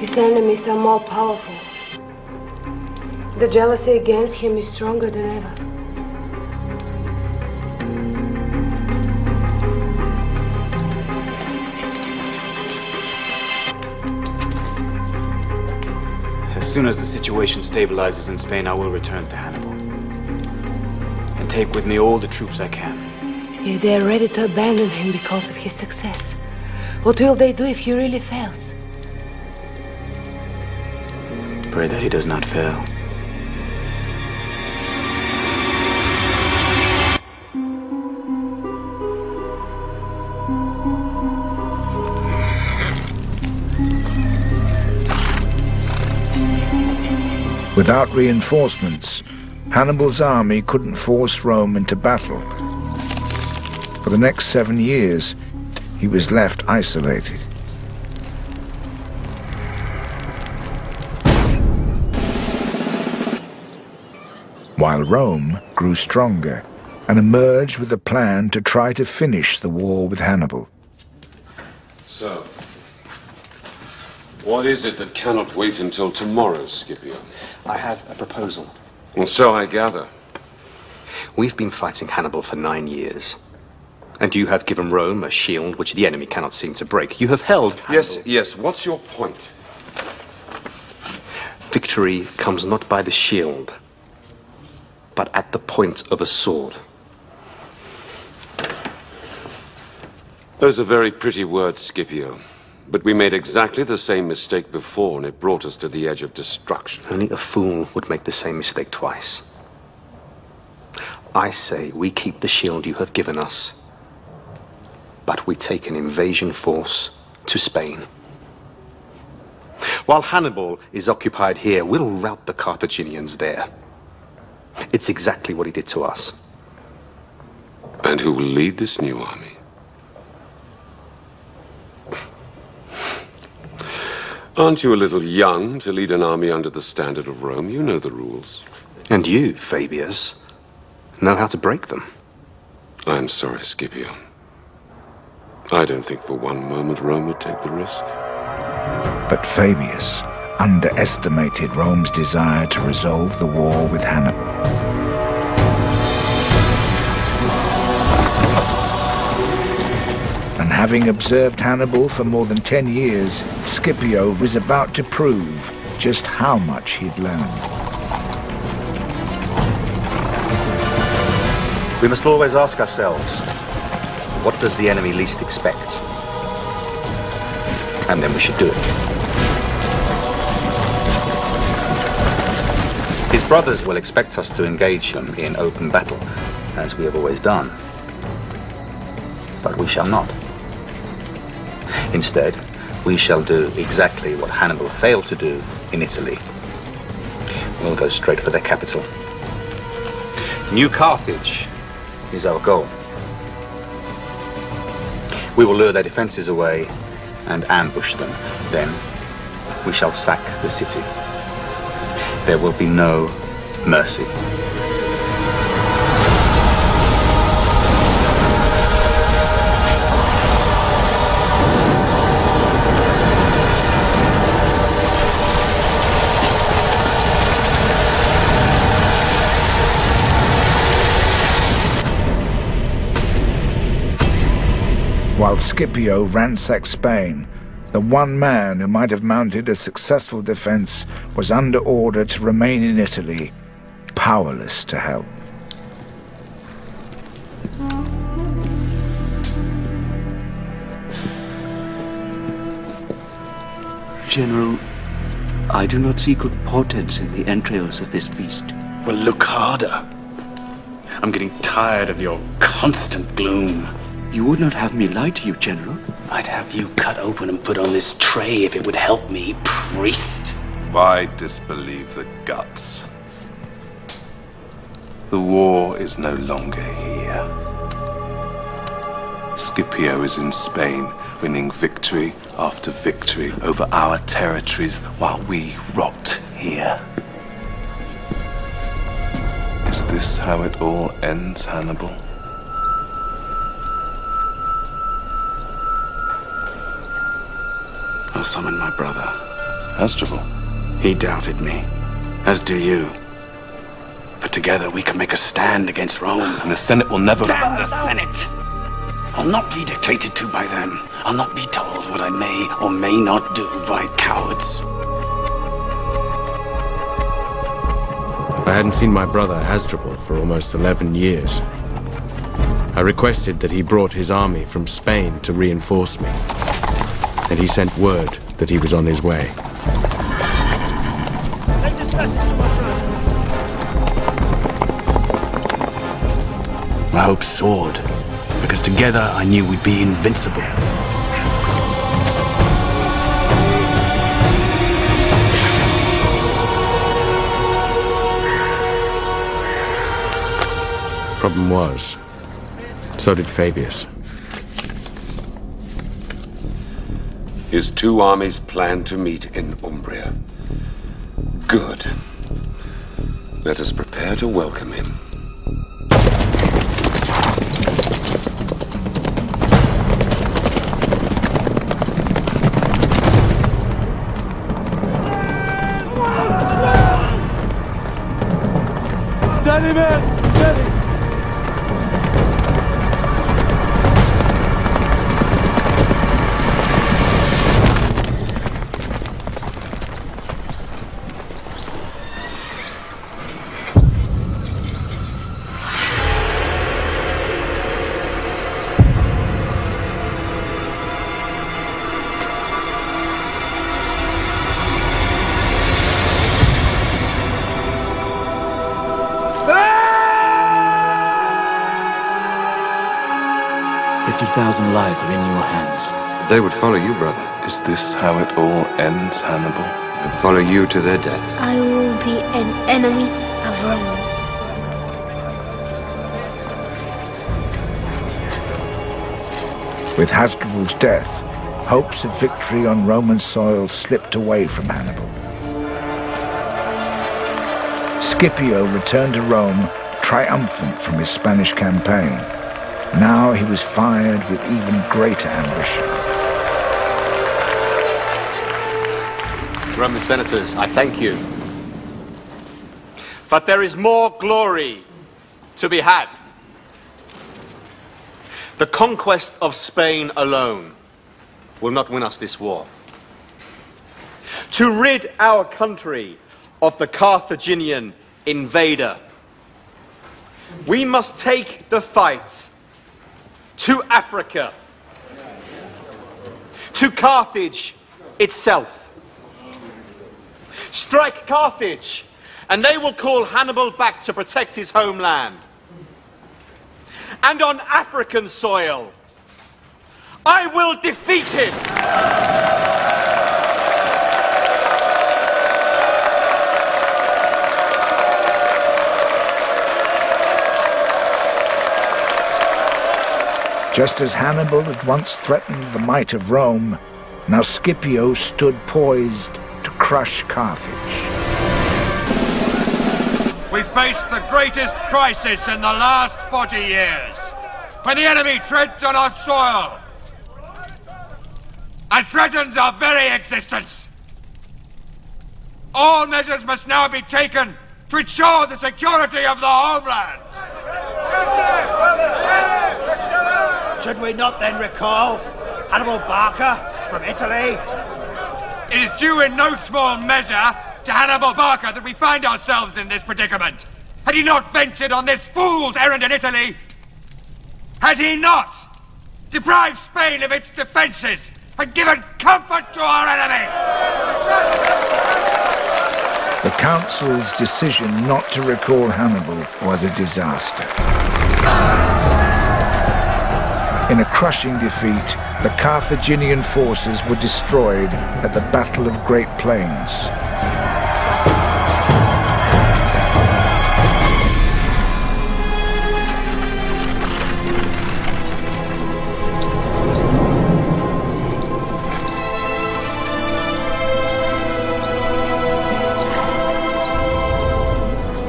His enemies are more powerful. The jealousy against him is stronger than ever. As soon as the situation stabilizes in Spain, I will return to Hannibal and take with me all the troops I can. If they are ready to abandon him because of his success, what will they do if he really fails? Pray that he does not fail. Without reinforcements, Hannibal's army couldn't force Rome into battle. For the next 7 years, he was left isolated. While Rome grew stronger and emerged with a plan to try to finish the war with Hannibal. So, what is it that cannot wait until tomorrow, Scipio? I have a proposal. And so I gather. We've been fighting Hannibal for 9 years. And you have given Rome a shield which the enemy cannot seem to break. You have held Hannibal. Yes. What's your point? Victory comes not by the shield, but at the point of a sword. Those are very pretty words, Scipio. But we made exactly the same mistake before, and it brought us to the edge of destruction. Only a fool would make the same mistake twice. I say we keep the shield you have given us, but we take an invasion force to Spain. While Hannibal is occupied here, we'll rout the Carthaginians there. It's exactly what he did to us. And who will lead this new army? Aren't you a little young to lead an army under the standard of Rome? You know the rules. And you, Fabius, know how to break them. I'm sorry, Scipio. I don't think for one moment Rome would take the risk. But Fabius underestimated Rome's desire to resolve the war with Hannibal. And having observed Hannibal for more than 10 years, Scipio was about to prove just how much he'd learned. We must always ask ourselves, what does the enemy least expect? And then we should do it. His brothers will expect us to engage him in open battle, as we have always done. But we shall not. Instead, we shall do exactly what Hannibal failed to do in Italy. We'll go straight for their capital. New Carthage is our goal. We will lure their defenses away and ambush them. Then we shall sack the city. There will be no mercy. While Scipio ransacked Spain, the one man who might have mounted a successful defense was under order to remain in Italy, powerless to help. General, I do not see good portents in the entrails of this beast. Well, look harder. I'm getting tired of your constant gloom. You would not have me lie to you, General. I'd have you cut open and put on this tray if it would help me, priest. Why disbelieve the guts? The war is no longer here. Scipio is in Spain, winning victory after victory over our territories while we rot here. Is this how it all ends, Hannibal? I'll summon my brother. Hasdrubal? He doubted me, as do you. But together we can make a stand against Rome. And the Senate will never... Damn the Senate! I'll not be dictated to by them. I'll not be told what I may or may not do by cowards. I hadn't seen my brother Hasdrubal for almost 11 years. I requested that he brought his army from Spain to reinforce me. And he sent word that he was on his way. My hopes soared, because together I knew we'd be invincible. Problem was, so did Fabius. His two armies planned to meet in Umbria. Good. Let us prepare to welcome him. Steady, man! Steady! Lives are in your hands. They would follow you, brother. Is this how it all ends, Hannibal? They'll follow you to their deaths. I will be an enemy of Rome. With Hasdrubal's death, hopes of victory on Roman soil slipped away from Hannibal. Scipio returned to Rome triumphant from his Spanish campaign. Now he was fired with even greater ambition. Roman senators, I thank you. But there is more glory to be had. The conquest of Spain alone will not win us this war. To rid our country of the Carthaginian invader, we must take the fight to Africa, to Carthage itself. Strike Carthage, and they will call Hannibal back to protect his homeland. And on African soil, I will defeat him! Just as Hannibal had once threatened the might of Rome, now Scipio stood poised to crush Carthage. We face the greatest crisis in the last 40 years, when the enemy treads on our soil and threatens our very existence. All measures must now be taken to ensure the security of the homeland. Should we not then recall Hannibal Barca from Italy? It is due in no small measure to Hannibal Barca that we find ourselves in this predicament. Had he not ventured on this fool's errand in Italy, had he not deprived Spain of its defenses and given comfort to our enemy? The council's decision not to recall Hannibal was a disaster. In a crushing defeat, the Carthaginian forces were destroyed at the Battle of Great Plains.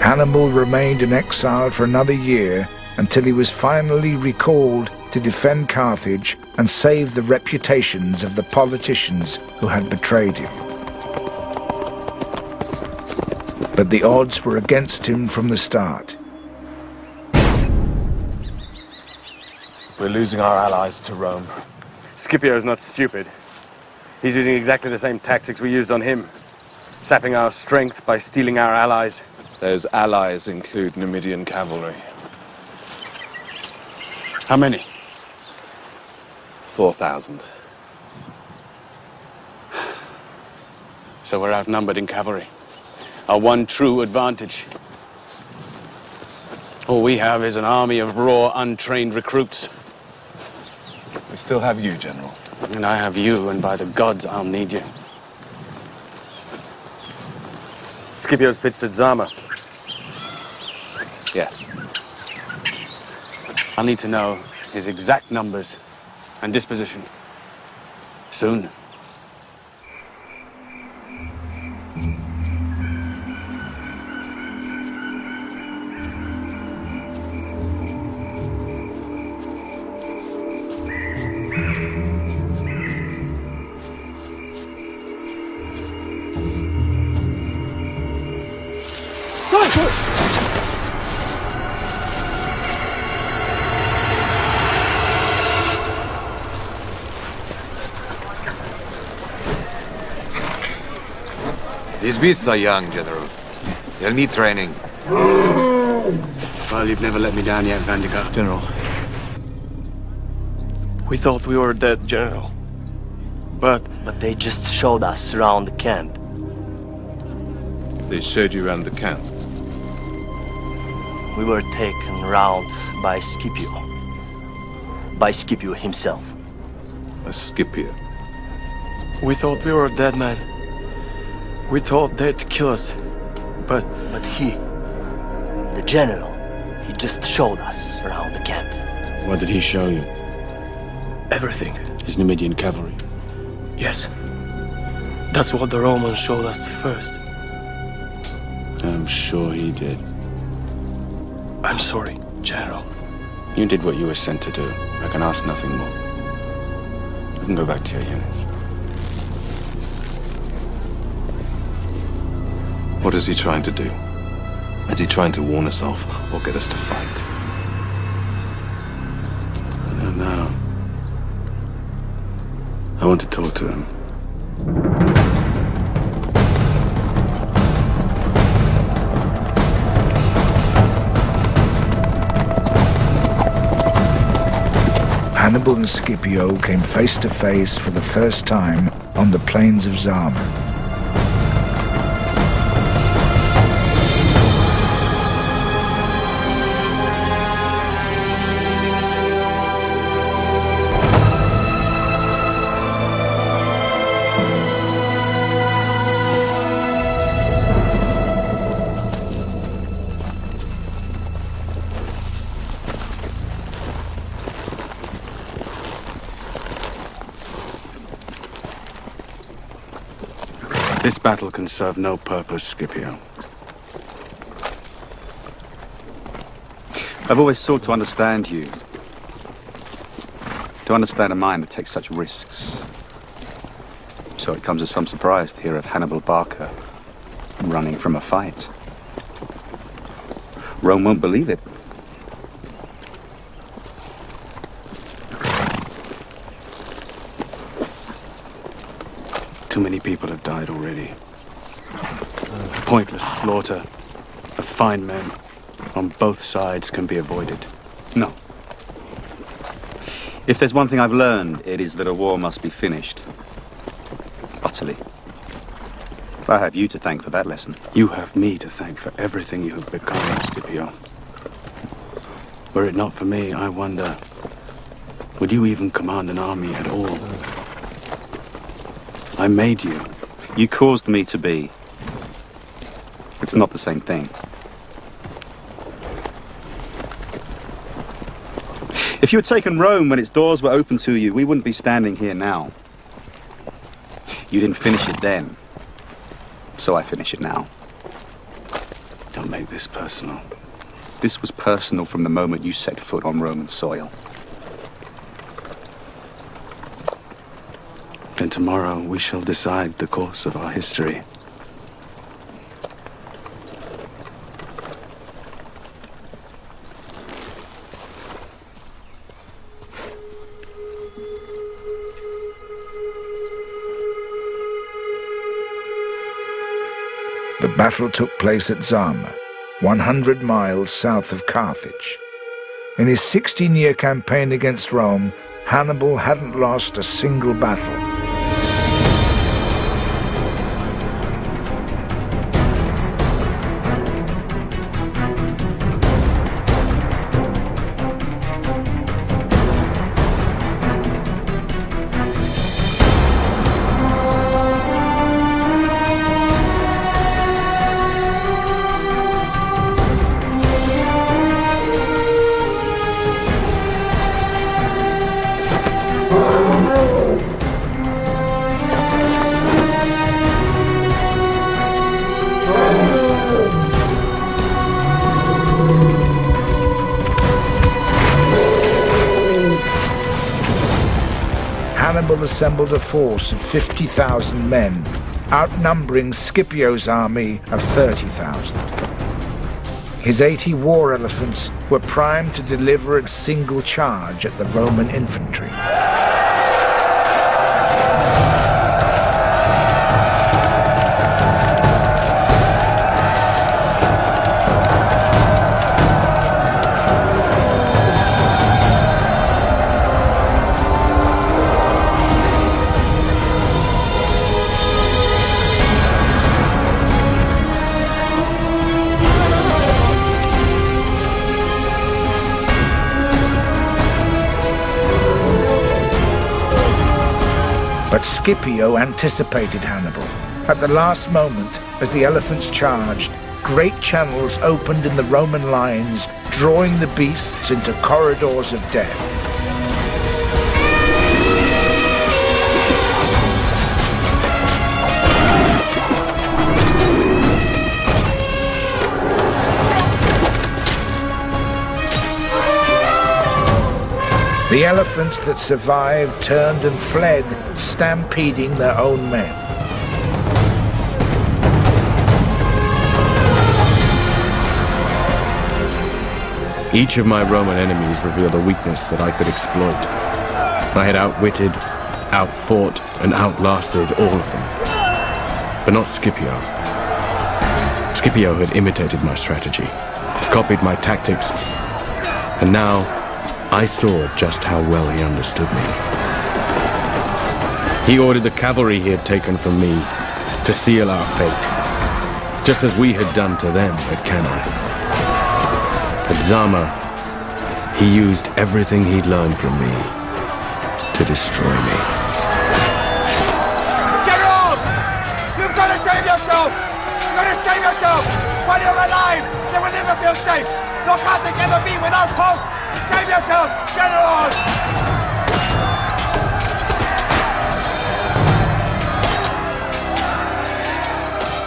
Hannibal remained in exile for another year until he was finally recalled to defend Carthage and save the reputations of the politicians who had betrayed him. But the odds were against him from the start. We're losing our allies to Rome. Scipio is not stupid. He's using exactly the same tactics we used on him, sapping our strength by stealing our allies. Those allies include Numidian cavalry. How many? 4,000. So we're outnumbered in cavalry. Our one true advantage. All we have is an army of raw, untrained recruits. We still have you, General. And I have you, and by the gods, I'll need you. Scipio's pitched at Zama. Yes. I'll need to know his exact numbers and disposition. Soon. These beasts are young, General. They'll need training. Well, you've never let me down yet, Vandicar. General. We thought we were dead, General. But they just showed us around the camp. They showed you around the camp? We were taken round by Scipio. By Scipio himself. A Scipio? We thought we were dead, man. We thought they'd kill us, but he, the general, he just showed us around the camp. What did he show you? Everything. His Numidian cavalry? Yes. That's what the Romans showed us first. I'm sure he did. I'm sorry, General. You did what you were sent to do. I can ask nothing more. You can go back to your units. What is he trying to do? Is he trying to warn us off or get us to fight? I don't know. I want to talk to him. Hannibal and Scipio came face to face for the first time on the plains of Zama. This battle can serve no purpose, Scipio. I've always sought to understand you. To understand a mind that takes such risks. So it comes as some surprise to hear of Hannibal Barca running from a fight. Rome won't believe it. Too many people have died already. Pointless slaughter of fine men on both sides can be avoided. No. If there's one thing I've learned, it is that a war must be finished. Utterly. I have you to thank for that lesson. You have me to thank for everything you have become, Scipio. Were it not for me, I wonder, would you even command an army at all? I made you. You caused me to be. It's not the same thing. If you had taken Rome when its doors were open to you, we wouldn't be standing here now. You didn't finish it then, so I finish it now. Don't make this personal. This was personal from the moment you set foot on Roman soil. Then tomorrow we shall decide the course of our history. The battle took place at Zama, 100 miles south of Carthage. In his 16-year campaign against Rome, Hannibal hadn't lost a single battle. Assembled a force of 50,000 men, outnumbering Scipio's army of 30,000. His 80 war elephants were primed to deliver a single charge at the Roman infantry. But Scipio anticipated Hannibal. At the last moment, as the elephants charged, great channels opened in the Roman lines, drawing the beasts into corridors of death. The elephants that survived turned and fled, stampeding their own men. Each of my Roman enemies revealed a weakness that I could exploit. I had outwitted, outfought, and outlasted all of them. But not Scipio. Scipio had imitated my strategy, copied my tactics, and now I saw just how well he understood me. He ordered the cavalry he had taken from me to seal our fate, just as we had done to them at Cannae. At Zama, he used everything he'd learned from me to destroy me. Get on! You've got to save yourself! You've got to save yourself! While you're alive, you will never feel safe! Look how they can be without hope! Save yourself, General!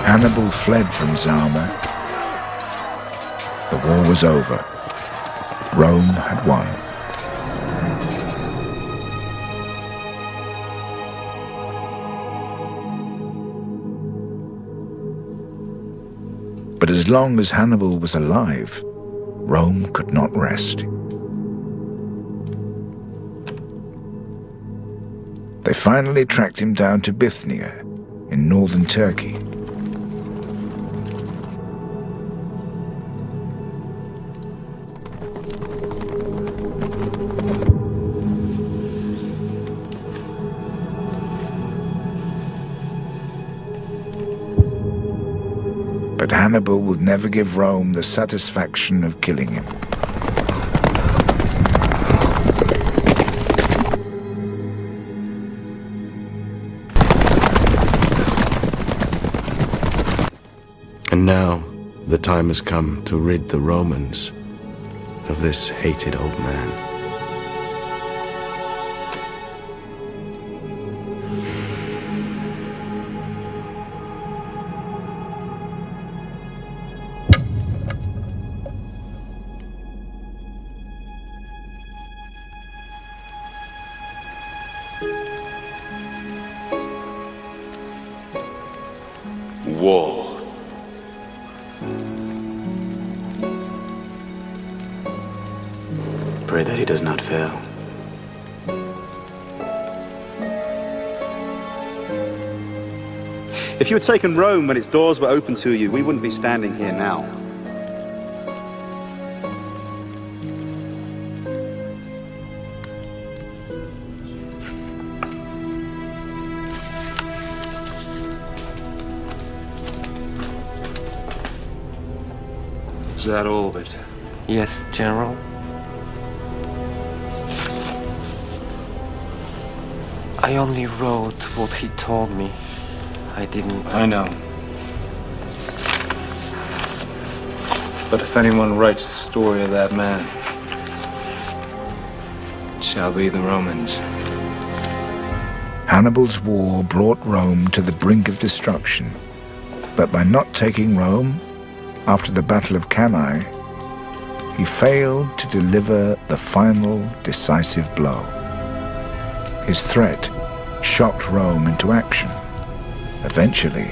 Hannibal fled from Zama. The war was over. Rome had won. But as long as Hannibal was alive, Rome could not rest. They finally tracked him down to Bithynia, in northern Turkey. but Hannibal would never give Rome the satisfaction of killing him. And now, the time has come to rid the Romans of this hated old man. If you had taken Rome when its doors were open to you, we wouldn't be standing here now. Is that all of it? Yes, General. I only wrote what he told me. I didn't. I know. But if anyone writes the story of that man, it shall be the Romans. Hannibal's war brought Rome to the brink of destruction. But by not taking Rome, after the Battle of Cannae, he failed to deliver the final decisive blow. His threat shocked Rome into action. Eventually,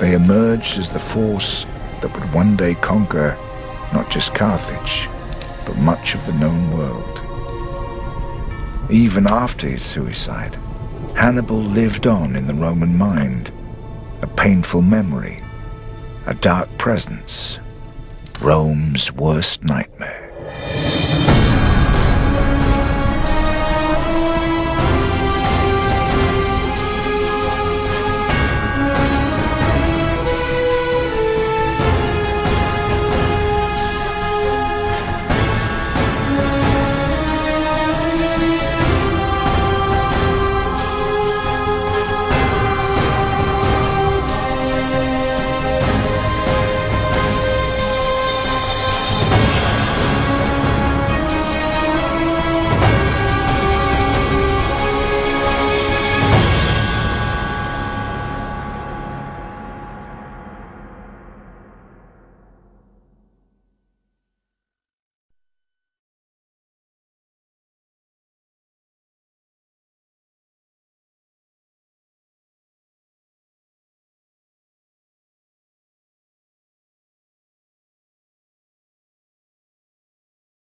they emerged as the force that would one day conquer not just Carthage, but much of the known world. Even after his suicide, Hannibal lived on in the Roman mind, a painful memory, a dark presence, Rome's worst nightmare.